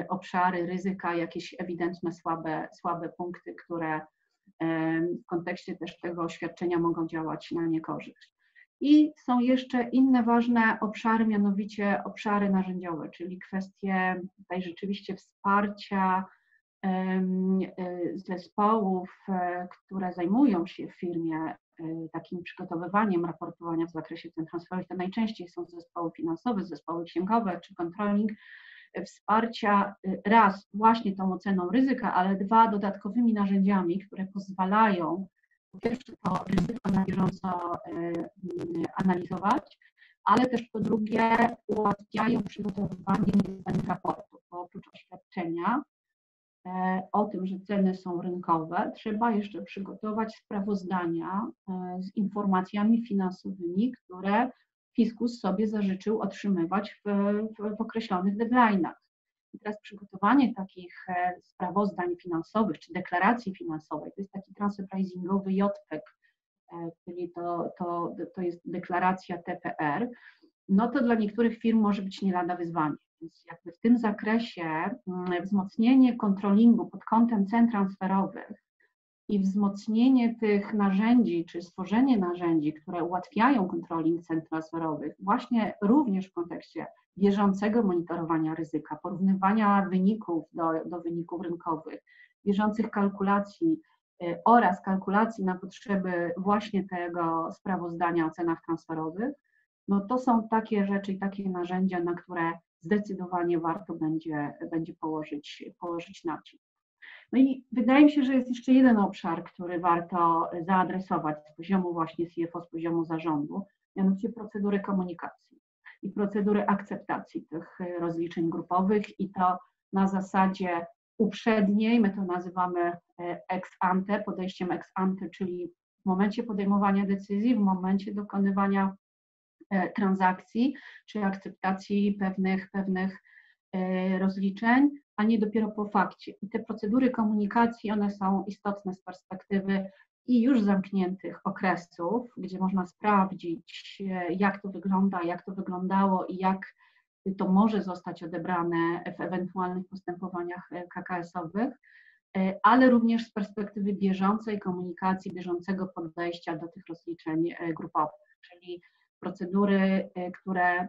obszary ryzyka, jakieś ewidentne słabe, słabe punkty, które w kontekście też tego oświadczenia mogą działać na niekorzyść. I są jeszcze inne ważne obszary, mianowicie obszary narzędziowe, czyli kwestie tutaj rzeczywiście wsparcia zespołów, które zajmują się w firmie takim przygotowywaniem raportowania w zakresie cen transferowych. To najczęściej są zespoły finansowe, zespoły księgowe czy controlling, wsparcia raz właśnie tą oceną ryzyka, ale dwa dodatkowymi narzędziami, które pozwalają po pierwsze to ryzyko na bieżąco analizować, ale też po drugie ułatwiają przygotowywanie niezbędnych raportów, bo oprócz oświadczenia o tym, że ceny są rynkowe, trzeba jeszcze przygotować sprawozdania z informacjami finansowymi, które fiskus sobie zażyczył otrzymywać w, w, w określonych deadline'ach. I teraz przygotowanie takich sprawozdań finansowych czy deklaracji finansowej, to jest taki transpricingowy J P K, czyli to, to, to jest deklaracja T P R, no to dla niektórych firm może być nie lada wyzwanie. Więc jakby w tym zakresie wzmocnienie kontrolingu pod kątem cen transferowych i wzmocnienie tych narzędzi, czy stworzenie narzędzi, które ułatwiają kontroling cen transferowych, właśnie również w kontekście bieżącego monitorowania ryzyka, porównywania wyników do, do wyników rynkowych, bieżących kalkulacji y, oraz kalkulacji na potrzeby właśnie tego sprawozdania o cenach transferowych, no to są takie rzeczy i takie narzędzia, na które zdecydowanie warto będzie, będzie położyć, położyć nacisk. No i wydaje mi się, że jest jeszcze jeden obszar, który warto zaadresować z poziomu właśnie C F O, z poziomu zarządu, mianowicie procedury komunikacji i procedury akceptacji tych rozliczeń grupowych i to na zasadzie uprzedniej, my to nazywamy ex ante, podejściem ex ante, czyli w momencie podejmowania decyzji, w momencie dokonywania transakcji czy akceptacji pewnych, pewnych rozliczeń, a nie dopiero po fakcie. I te procedury komunikacji, one są istotne z perspektywy i już zamkniętych okresów, gdzie można sprawdzić, jak to wygląda, jak to wyglądało i jak to może zostać odebrane w ewentualnych postępowaniach K K S-owych, ale również z perspektywy bieżącej komunikacji, bieżącego podejścia do tych rozliczeń grupowych, czyli procedury, które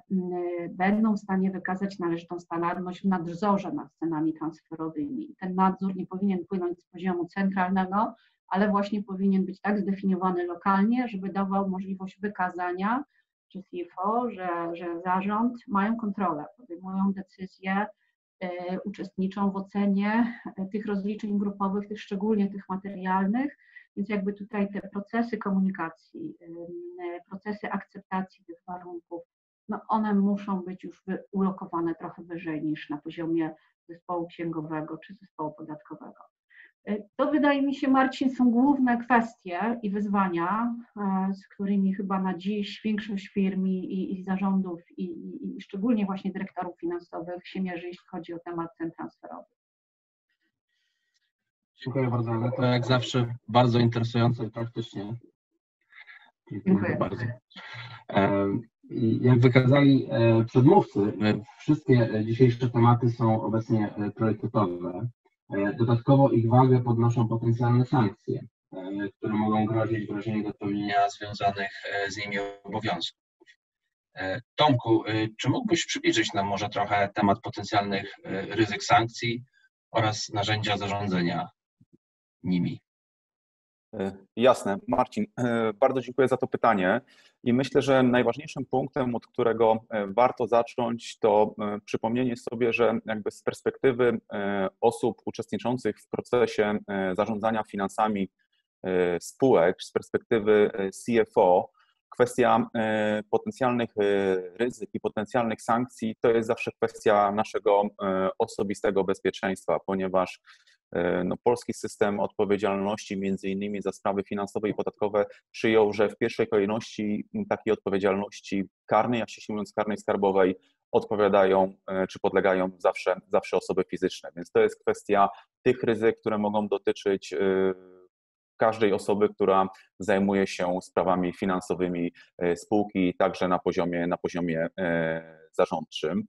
będą w stanie wykazać należytą staranność w nadzorze nad cenami transferowymi. Ten nadzór nie powinien płynąć z poziomu centralnego, ale właśnie powinien być tak zdefiniowany lokalnie, żeby dawał możliwość wykazania, czy C F O, że, że zarząd mają kontrolę, podejmują decyzje, y, uczestniczą w ocenie tych rozliczeń grupowych, tych szczególnie tych materialnych. Więc jakby tutaj te procesy komunikacji, procesy akceptacji tych warunków, no one muszą być już ulokowane trochę wyżej niż na poziomie zespołu księgowego czy zespołu podatkowego. To wydaje mi się, Marcin, są główne kwestie i wyzwania, z którymi chyba na dziś większość firm i, i zarządów i, i, i szczególnie właśnie dyrektorów finansowych się mierzy, jeśli chodzi o temat cen transferowych. Dziękuję bardzo, Aneta. Jak zawsze bardzo interesujące i praktycznie. Dziękuję bardzo. Jak wykazali przedmówcy, wszystkie dzisiejsze tematy są obecnie priorytetowe. Dodatkowo ich wagę podnoszą potencjalne sankcje, które mogą grozić w razie niedopełnienia związanych z nimi obowiązków. Tomku, czy mógłbyś przybliżyć nam może trochę temat potencjalnych ryzyk sankcji oraz narzędzia zarządzania nimi? Jasne, Marcin, bardzo dziękuję za to pytanie i myślę, że najważniejszym punktem, od którego warto zacząć, to przypomnienie sobie, że jakby z perspektywy osób uczestniczących w procesie zarządzania finansami spółek, z perspektywy C F O, kwestia potencjalnych ryzyk i potencjalnych sankcji to jest zawsze kwestia naszego osobistego bezpieczeństwa, ponieważ no, polski system odpowiedzialności między innymi za sprawy finansowe i podatkowe przyjął, że w pierwszej kolejności takiej odpowiedzialności karnej, a ściśle mówiąc karnej skarbowej, odpowiadają czy podlegają zawsze, zawsze osoby fizyczne. Więc to jest kwestia tych ryzyk, które mogą dotyczyć każdej osoby, która zajmuje się sprawami finansowymi spółki, także na poziomie, na poziomie zarządczym.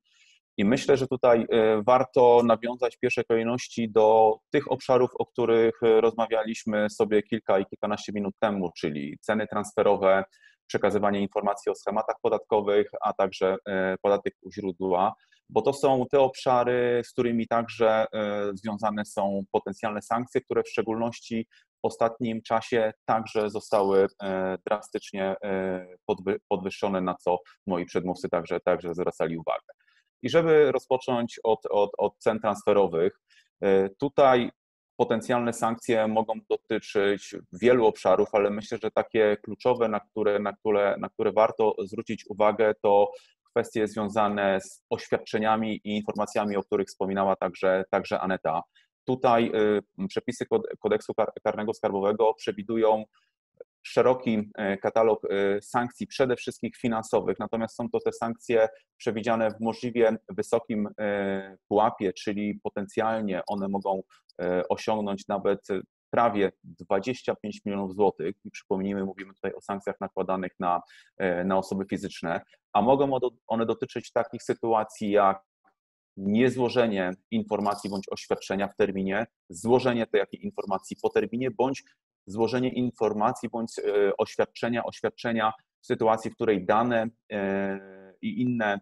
I myślę, że tutaj warto nawiązać w pierwszej kolejności do tych obszarów, o których rozmawialiśmy sobie kilka i kilkanaście minut temu, czyli ceny transferowe, przekazywanie informacji o schematach podatkowych, a także podatek u źródła, bo to są te obszary, z którymi także związane są potencjalne sankcje, które w szczególności w ostatnim czasie także zostały drastycznie podwyższone, na co moi przedmówcy także, także zwracali uwagę. I żeby rozpocząć od, od, od cen transferowych, tutaj potencjalne sankcje mogą dotyczyć wielu obszarów, ale myślę, że takie kluczowe, na które, na które, na które warto zwrócić uwagę, to kwestie związane z oświadczeniami i informacjami, o których wspominała także, także Aneta. Tutaj przepisy kodeksu karnego skarbowego przewidują szeroki katalog sankcji, przede wszystkim finansowych, natomiast są to te sankcje przewidziane w możliwie wysokim pułapie, czyli potencjalnie one mogą osiągnąć nawet prawie dwadzieścia pięć milionów złotych. I przypomnijmy, mówimy tutaj o sankcjach nakładanych na, na osoby fizyczne, a mogą one dotyczyć takich sytuacji jak niezłożenie informacji bądź oświadczenia w terminie, złożenie takiej informacji po terminie bądź złożenie informacji bądź oświadczenia, oświadczenia w sytuacji, w której dane i inne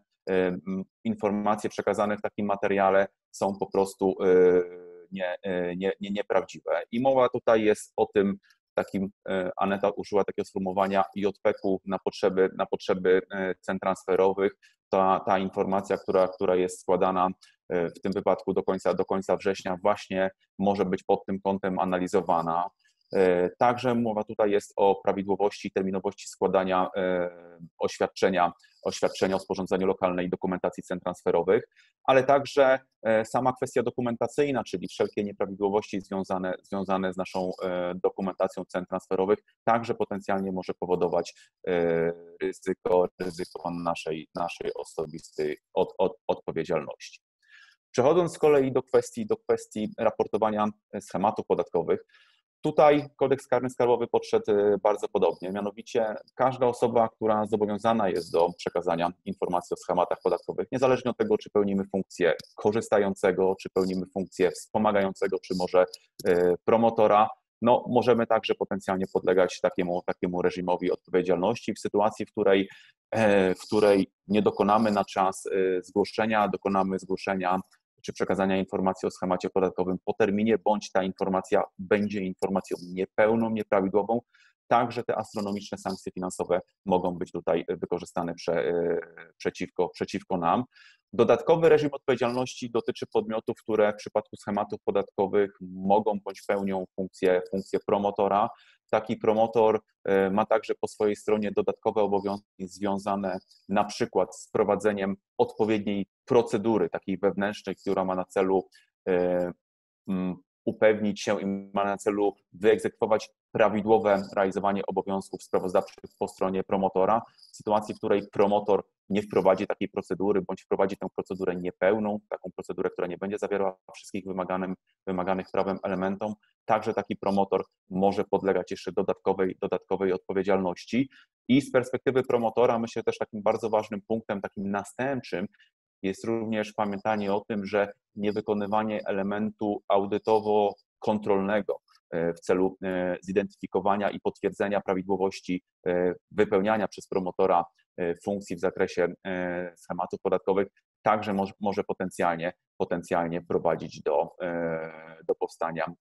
informacje przekazane w takim materiale są po prostu nie, nie, nie, nieprawdziwe. I mowa tutaj jest o tym, takim, Aneta użyła takiego sformułowania J P K na potrzeby, na potrzeby cen transferowych. Ta, ta informacja, która, która jest składana w tym wypadku do końca, do końca września, właśnie może być pod tym kątem analizowana. Także mowa tutaj jest o prawidłowości i terminowości składania oświadczenia, oświadczenia o sporządzeniu lokalnej dokumentacji cen transferowych, ale także sama kwestia dokumentacyjna, czyli wszelkie nieprawidłowości związane, związane z naszą dokumentacją cen transferowych, także potencjalnie może powodować ryzyko, ryzyko naszej, naszej osobistej od, od, odpowiedzialności. Przechodząc z kolei do kwestii, do kwestii raportowania schematów podatkowych, tutaj kodeks karny skarbowy podszedł bardzo podobnie, mianowicie każda osoba, która zobowiązana jest do przekazania informacji o schematach podatkowych, niezależnie od tego, czy pełnimy funkcję korzystającego, czy pełnimy funkcję wspomagającego, czy może promotora, no możemy także potencjalnie podlegać takiemu, takiemu reżimowi odpowiedzialności w sytuacji, w której, w której nie dokonamy na czas zgłoszenia, dokonamy zgłoszenia czy przekazania informacji o schemacie podatkowym po terminie, bądź ta informacja będzie informacją niepełną, nieprawidłową, także te astronomiczne sankcje finansowe mogą być tutaj wykorzystane prze, przeciwko, przeciwko nam. Dodatkowy reżim odpowiedzialności dotyczy podmiotów, które w przypadku schematów podatkowych mogą bądź pełnią funkcję, funkcję promotora. Taki promotor ma także po swojej stronie dodatkowe obowiązki związane na przykład z prowadzeniem odpowiedniej procedury, takiej wewnętrznej, która ma na celu upewnić się i ma na celu wyegzekwować prawidłowe realizowanie obowiązków sprawozdawczych po stronie promotora. W sytuacji, w której promotor nie wprowadzi takiej procedury, bądź wprowadzi tę procedurę niepełną, taką procedurę, która nie będzie zawierała wszystkich wymaganym, wymaganych prawem elementom, także taki promotor może podlegać jeszcze dodatkowej, dodatkowej odpowiedzialności. I z perspektywy promotora myślę też takim bardzo ważnym punktem, takim następczym, jest również pamiętanie o tym, że niewykonywanie elementu audytowo-kontrolnego w celu zidentyfikowania i potwierdzenia prawidłowości wypełniania przez promotora funkcji w zakresie schematów podatkowych także może potencjalnie, potencjalnie prowadzić do, do powstania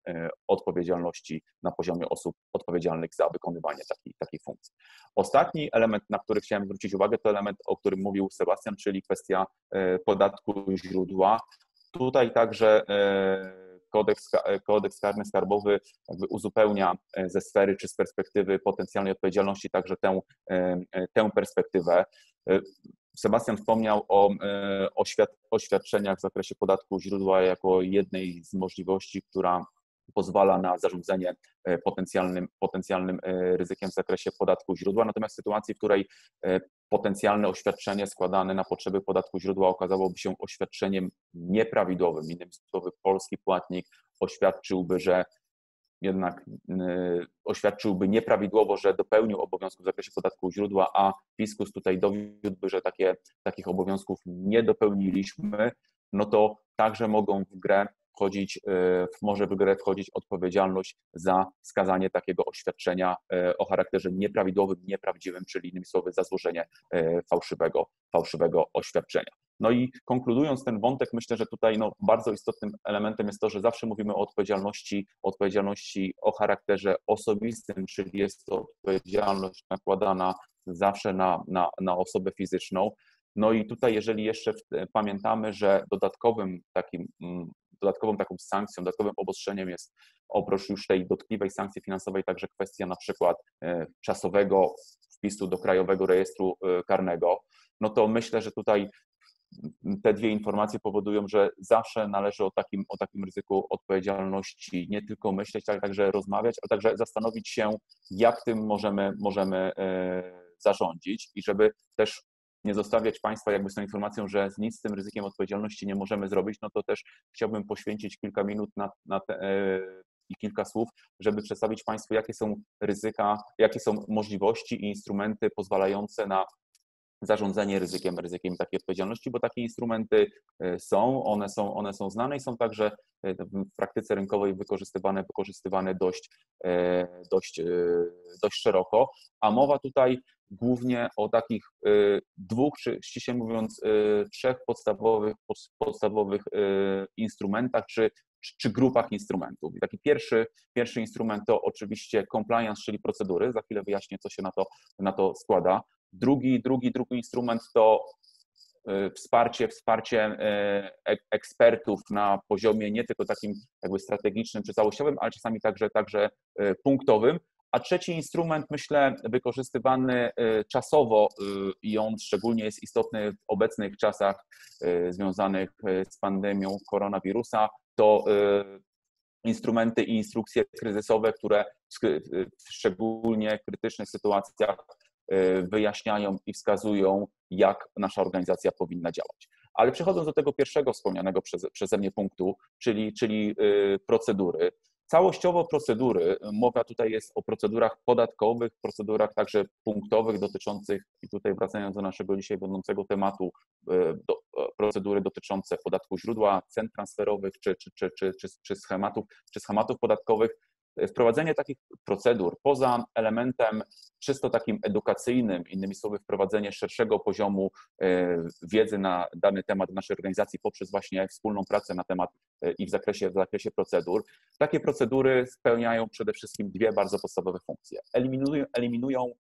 odpowiedzialności na poziomie osób odpowiedzialnych za wykonywanie takiej, takiej funkcji. Ostatni element, na który chciałem zwrócić uwagę, to element, o którym mówił Sebastian, czyli kwestia podatku źródła. Tutaj także kodeks, kodeks karny skarbowy jakby uzupełnia ze sfery czy z perspektywy potencjalnej odpowiedzialności także tę, tę perspektywę. Sebastian wspomniał o, o oświadczeniach w zakresie podatku źródła jako jednej z możliwości, która pozwala na zarządzanie potencjalnym, potencjalnym ryzykiem w zakresie podatku źródła. Natomiast w sytuacji, w której potencjalne oświadczenie składane na potrzeby podatku źródła okazałoby się oświadczeniem nieprawidłowym, innymi słowy, polski płatnik oświadczyłby, że jednak oświadczyłby nieprawidłowo, że dopełnił obowiązków w zakresie podatku źródła, a fiskus tutaj dowiódłby, że takie, takich obowiązków nie dopełniliśmy, no to także mogą w grę wchodzić, może w grę wchodzić odpowiedzialność za wskazanie takiego oświadczenia o charakterze nieprawidłowym, nieprawdziwym, czyli innymi słowy za złożenie fałszywego, fałszywego oświadczenia. No i konkludując ten wątek, myślę, że tutaj no, bardzo istotnym elementem jest to, że zawsze mówimy o odpowiedzialności, odpowiedzialności o charakterze osobistym, czyli jest to odpowiedzialność nakładana zawsze na, na, na osobę fizyczną. No i tutaj, jeżeli jeszcze pamiętamy, że dodatkowym takim Dodatkową taką sankcją, dodatkowym obostrzeniem jest oprócz już tej dotkliwej sankcji finansowej także kwestia na przykład czasowego wpisu do Krajowego Rejestru Karnego. No to myślę, że tutaj te dwie informacje powodują, że zawsze należy o takim, o takim ryzyku odpowiedzialności nie tylko myśleć, ale także rozmawiać, ale także zastanowić się, jak tym możemy, możemy zarządzić i żeby też nie zostawiać Państwa jakby z tą informacją, że nic z tym ryzykiem odpowiedzialności nie możemy zrobić, no to też chciałbym poświęcić kilka minut na, na te, yy, i kilka słów, żeby przedstawić Państwu, jakie są ryzyka, jakie są możliwości i instrumenty pozwalające na zarządzanie ryzykiem, ryzykiem takiej odpowiedzialności, bo takie instrumenty są, one są, one są znane i są także w praktyce rynkowej wykorzystywane, wykorzystywane dość, dość, dość szeroko, a mowa tutaj głównie o takich dwóch, czy ściśle mówiąc trzech podstawowych, podstawowych instrumentach, czy, czy grupach instrumentów. I taki pierwszy, pierwszy instrument to oczywiście compliance, czyli procedury, za chwilę wyjaśnię, co się na to, na to składa. Drugi, drugi, drugi instrument to wsparcie, wsparcie ekspertów na poziomie nie tylko takim jakby strategicznym czy całościowym, ale czasami także, także punktowym. A trzeci instrument, myślę, wykorzystywany czasowo i on szczególnie jest istotny w obecnych czasach związanych z pandemią koronawirusa, to instrumenty i instrukcje kryzysowe, które w szczególnie krytycznych sytuacjach wyjaśniają i wskazują, jak nasza organizacja powinna działać. Ale przechodząc do tego pierwszego wspomnianego przeze, przeze mnie punktu, czyli, czyli procedury. Całościowo procedury, mowa tutaj jest o procedurach podatkowych, procedurach także punktowych dotyczących, i tutaj wracając do naszego dzisiaj będącego tematu, do, procedury dotyczące podatku źródła, cen transferowych czy, czy, czy, czy, czy, czy, schematów, czy schematów podatkowych. Wprowadzenie takich procedur poza elementem czysto takim edukacyjnym, innymi słowy wprowadzenie szerszego poziomu wiedzy na dany temat w naszej organizacji poprzez właśnie wspólną pracę na temat i w zakresie, w zakresie procedur. Takie procedury spełniają przede wszystkim dwie bardzo podstawowe funkcje. Eliminują, eliminują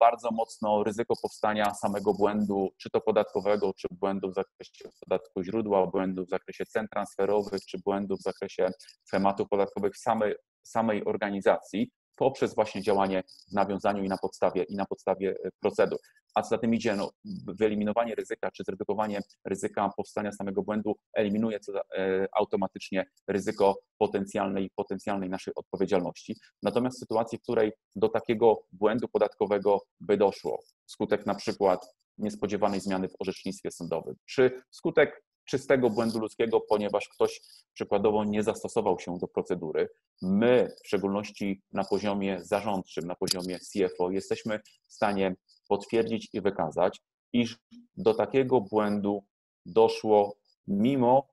bardzo mocno ryzyko powstania samego błędu, czy to podatkowego, czy błędu w zakresie podatku źródła, błędu w zakresie cen transferowych, czy błędu w zakresie schematów podatkowych w samej, samej organizacji poprzez właśnie działanie w nawiązaniu i na podstawie, i na podstawie procedur. A co za tym idzie, no, wyeliminowanie ryzyka, czy zredukowanie ryzyka powstania samego błędu eliminuje co za, e, automatycznie ryzyko potencjalnej, potencjalnej naszej odpowiedzialności. Natomiast w sytuacji, w której do takiego błędu podatkowego by doszło, skutek na przykład niespodziewanej zmiany w orzecznictwie sądowym, czy skutek czystego błędu ludzkiego, ponieważ ktoś przykładowo nie zastosował się do procedury. My, w szczególności na poziomie zarządczym, na poziomie C F O, jesteśmy w stanie potwierdzić i wykazać, iż do takiego błędu doszło mimo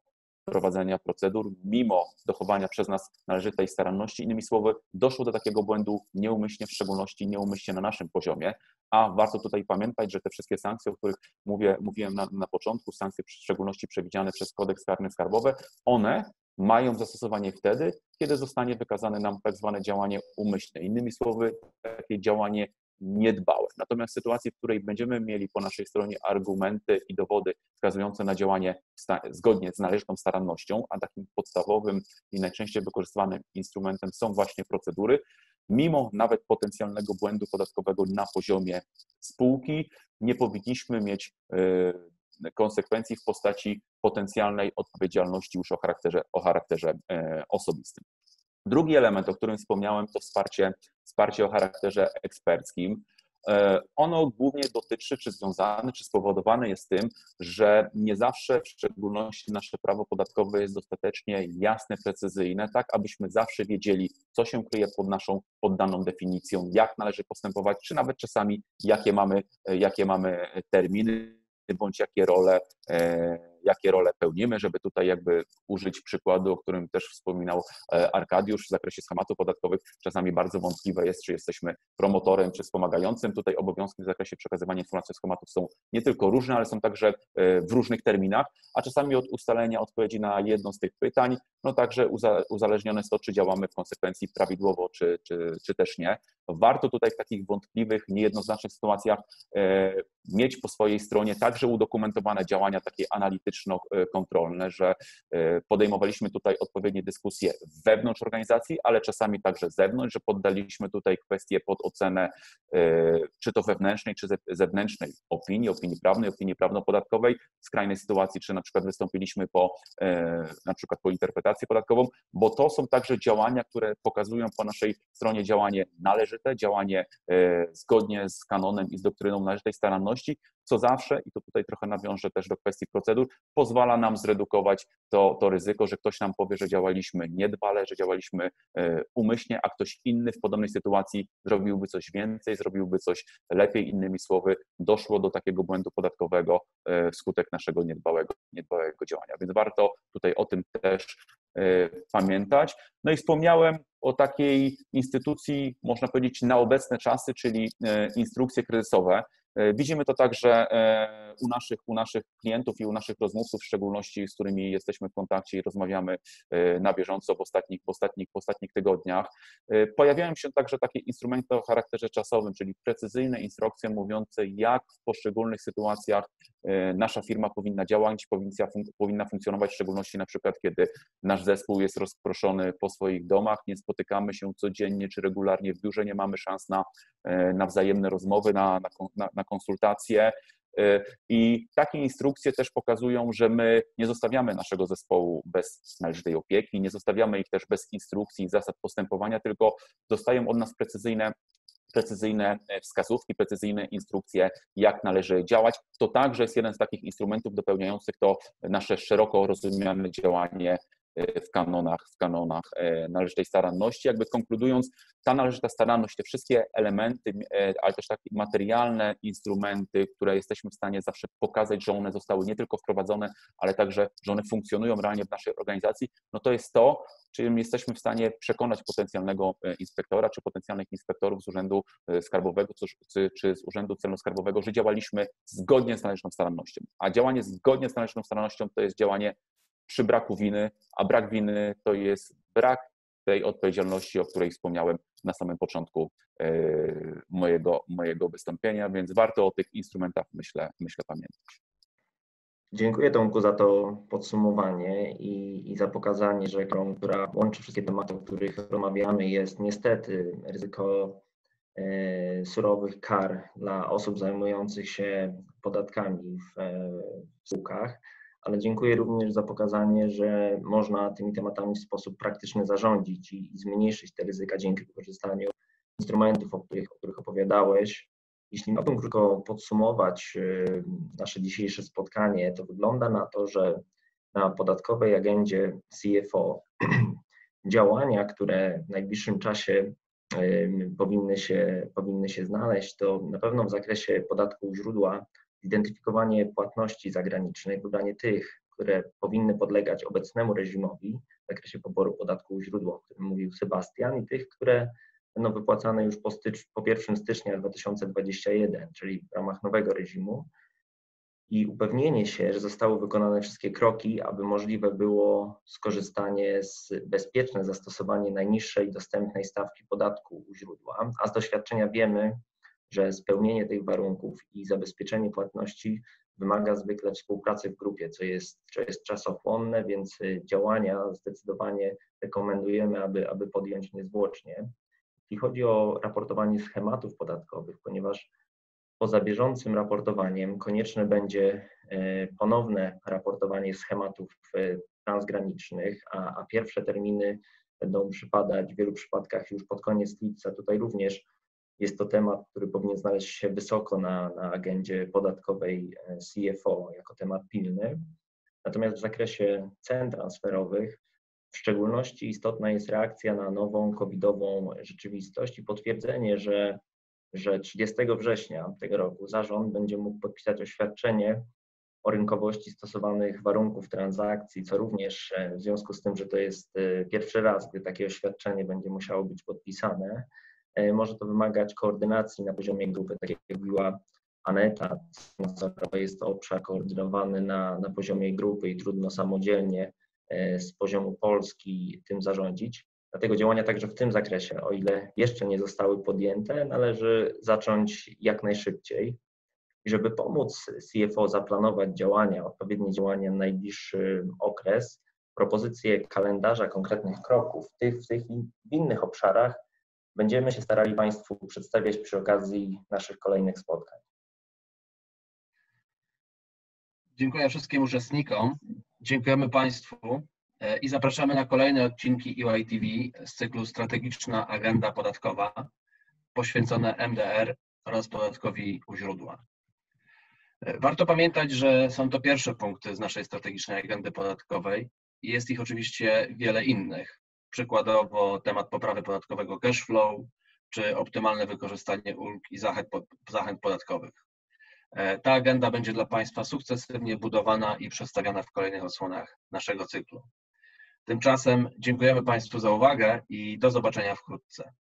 prowadzenia procedur, mimo dochowania przez nas należytej staranności. Innymi słowy, doszło do takiego błędu nieumyślnie, w szczególności nieumyślnie na naszym poziomie, a warto tutaj pamiętać, że te wszystkie sankcje, o których mówię, mówiłem na, na początku, sankcje w szczególności przewidziane przez kodeks karny skarbowy, one mają zastosowanie wtedy, kiedy zostanie wykazane nam tak zwane działanie umyślne. Innymi słowy, takie działanie niedbałe. Natomiast w sytuacji, w której będziemy mieli po naszej stronie argumenty i dowody wskazujące na działanie zgodnie z należytą starannością, a takim podstawowym i najczęściej wykorzystywanym instrumentem są właśnie procedury, mimo nawet potencjalnego błędu podatkowego na poziomie spółki, nie powinniśmy mieć konsekwencji w postaci potencjalnej odpowiedzialności już o charakterze, o charakterze osobistym. Drugi element, o którym wspomniałem, to wsparcie, wsparcie o charakterze eksperckim. Ono głównie dotyczy, czy związane, czy spowodowane jest tym, że nie zawsze, w szczególności nasze prawo podatkowe jest dostatecznie jasne, precyzyjne, tak abyśmy zawsze wiedzieli, co się kryje pod naszą, pod daną definicją, jak należy postępować, czy nawet czasami jakie mamy, jakie mamy terminy, bądź jakie role, jakie role pełnimy, żeby tutaj jakby użyć przykładu, o którym też wspominał Arkadiusz, w zakresie schematów podatkowych czasami bardzo wątpliwe jest, czy jesteśmy promotorem, czy wspomagającym. Tutaj obowiązki w zakresie przekazywania informacji z schematów są nie tylko różne, ale są także w różnych terminach, a czasami od ustalenia odpowiedzi na jedno z tych pytań, no także uzależnione jest to, czy działamy w konsekwencji prawidłowo, czy, czy, czy też nie. Warto tutaj w takich wątpliwych, niejednoznacznych sytuacjach mieć po swojej stronie także udokumentowane działania takie analityczne, kontrolne, że podejmowaliśmy tutaj odpowiednie dyskusje wewnątrz organizacji, ale czasami także z zewnątrz, że poddaliśmy tutaj kwestię pod ocenę czy to wewnętrznej, czy zewnętrznej opinii, opinii prawnej, opinii prawno-podatkowej, w skrajnej sytuacji, czy na przykład wystąpiliśmy po, na przykład po interpretację podatkową, bo to są także działania, które pokazują po naszej stronie działanie należyte, działanie zgodnie z kanonem i z doktryną należytej staranności, co zawsze, i to tutaj trochę nawiążę też do kwestii procedur, pozwala nam zredukować to, to ryzyko, że ktoś nam powie, że działaliśmy niedbale, że działaliśmy umyślnie, a ktoś inny w podobnej sytuacji zrobiłby coś więcej, zrobiłby coś lepiej. Innymi słowy, doszło do takiego błędu podatkowego wskutek naszego niedbałego, niedbałego działania. Więc warto tutaj o tym też pamiętać. No i wspomniałem o takiej instytucji, można powiedzieć, na obecne czasy, czyli instrukcje kryzysowe. Widzimy to także u naszych, u naszych klientów i u naszych rozmówców, w szczególności z którymi jesteśmy w kontakcie i rozmawiamy na bieżąco w ostatnich, w ostatnich, w ostatnich tygodniach. Pojawiają się także takie instrumenty o charakterze czasowym, czyli precyzyjne instrukcje mówiące, jak w poszczególnych sytuacjach nasza firma powinna działać, powinna funkcjonować, w szczególności na przykład, kiedy nasz zespół jest rozproszony po swoich domach, nie spotykamy się codziennie czy regularnie w biurze, nie mamy szans na, na wzajemne rozmowy, na, na, na konsultacje. I takie instrukcje też pokazują, że my nie zostawiamy naszego zespołu bez należytej opieki, nie zostawiamy ich też bez instrukcji i zasad postępowania, tylko dostają od nas precyzyjne precyzyjne wskazówki, precyzyjne instrukcje, jak należy działać. To także jest jeden z takich instrumentów dopełniających to nasze szeroko rozumiane działanie w kanonach, w kanonach należytej staranności. Jakby konkludując, ta należyta staranność, te wszystkie elementy, ale też takie materialne instrumenty, które jesteśmy w stanie zawsze pokazać, że one zostały nie tylko wprowadzone, ale także, że one funkcjonują realnie w naszej organizacji, no to jest to, czym jesteśmy w stanie przekonać potencjalnego inspektora, czy potencjalnych inspektorów z Urzędu Skarbowego, czy z Urzędu Celno-Skarbowego, że działaliśmy zgodnie z należytą starannością. A działanie zgodnie z należytą starannością to jest działanie przy braku winy, a brak winy to jest brak tej odpowiedzialności, o której wspomniałem na samym początku mojego, mojego wystąpienia, więc warto o tych instrumentach, myślę, myślę pamiętać. Dziękuję Tomku za to podsumowanie i, i za pokazanie, że która łączy wszystkie tematy, o których rozmawiamy, jest niestety ryzyko surowych kar dla osób zajmujących się podatkami w, w spółkach. Ale dziękuję również za pokazanie, że można tymi tematami w sposób praktyczny zarządzić i zmniejszyć te ryzyka dzięki wykorzystaniu instrumentów, o których, o których opowiadałeś. Jeśli miałbym tylko podsumować nasze dzisiejsze spotkanie, to wygląda na to, że na podatkowej agendzie C F O działania, które w najbliższym czasie powinny się, powinny się znaleźć, to na pewno w zakresie podatku źródła identyfikowanie płatności zagranicznych, wybranie tych, które powinny podlegać obecnemu reżimowi w zakresie poboru podatku źródła, o którym mówił Sebastian, i tych, które będą wypłacane już po, stycz, po pierwszego stycznia dwa tysiące dwudziestego pierwszego, czyli w ramach nowego reżimu, i upewnienie się, że zostały wykonane wszystkie kroki, aby możliwe było skorzystanie z bezpieczne zastosowanie najniższej dostępnej stawki podatku u źródła, a z doświadczenia wiemy, że spełnienie tych warunków i zabezpieczenie płatności wymaga zwykle współpracy w grupie, co jest, co jest czasochłonne, więc działania zdecydowanie rekomendujemy, aby, aby podjąć niezwłocznie. Jeśli chodzi o raportowanie schematów podatkowych, ponieważ poza bieżącym raportowaniem konieczne będzie ponowne raportowanie schematów transgranicznych, a, a pierwsze terminy będą przypadać w wielu przypadkach już pod koniec lipca. Tutaj również jest to temat, który powinien znaleźć się wysoko na, na agendzie podatkowej C F O jako temat pilny. Natomiast w zakresie cen transferowych w szczególności istotna jest reakcja na nową covidową rzeczywistość i potwierdzenie, że, że trzydziestego września tego roku zarząd będzie mógł podpisać oświadczenie o rynkowości stosowanych warunków transakcji, co również w związku z tym, że to jest pierwszy raz, gdy takie oświadczenie będzie musiało być podpisane, może to wymagać koordynacji na poziomie grupy, tak jak mówiła Aneta, to jest to obszar koordynowany na, na poziomie grupy i trudno samodzielnie z poziomu Polski tym zarządzić. Dlatego działania także w tym zakresie, o ile jeszcze nie zostały podjęte, należy zacząć jak najszybciej. I żeby pomóc C F O zaplanować działania, odpowiednie działania na najbliższy okres, propozycje kalendarza konkretnych kroków w tych, w tych i w innych obszarach będziemy się starali Państwu przedstawiać przy okazji naszych kolejnych spotkań. Dziękuję wszystkim uczestnikom, dziękujemy Państwu i zapraszamy na kolejne odcinki E Y T V z cyklu Strategiczna Agenda Podatkowa poświęcone M D R oraz podatkowi u źródła. Warto pamiętać, że są to pierwsze punkty z naszej strategicznej agendy podatkowej i jest ich oczywiście wiele innych. Przykładowo temat poprawy podatkowego cash flow, czy optymalne wykorzystanie ulg i zachęt podatkowych. Ta agenda będzie dla Państwa sukcesywnie budowana i przedstawiana w kolejnych odsłonach naszego cyklu. Tymczasem dziękujemy Państwu za uwagę i do zobaczenia wkrótce.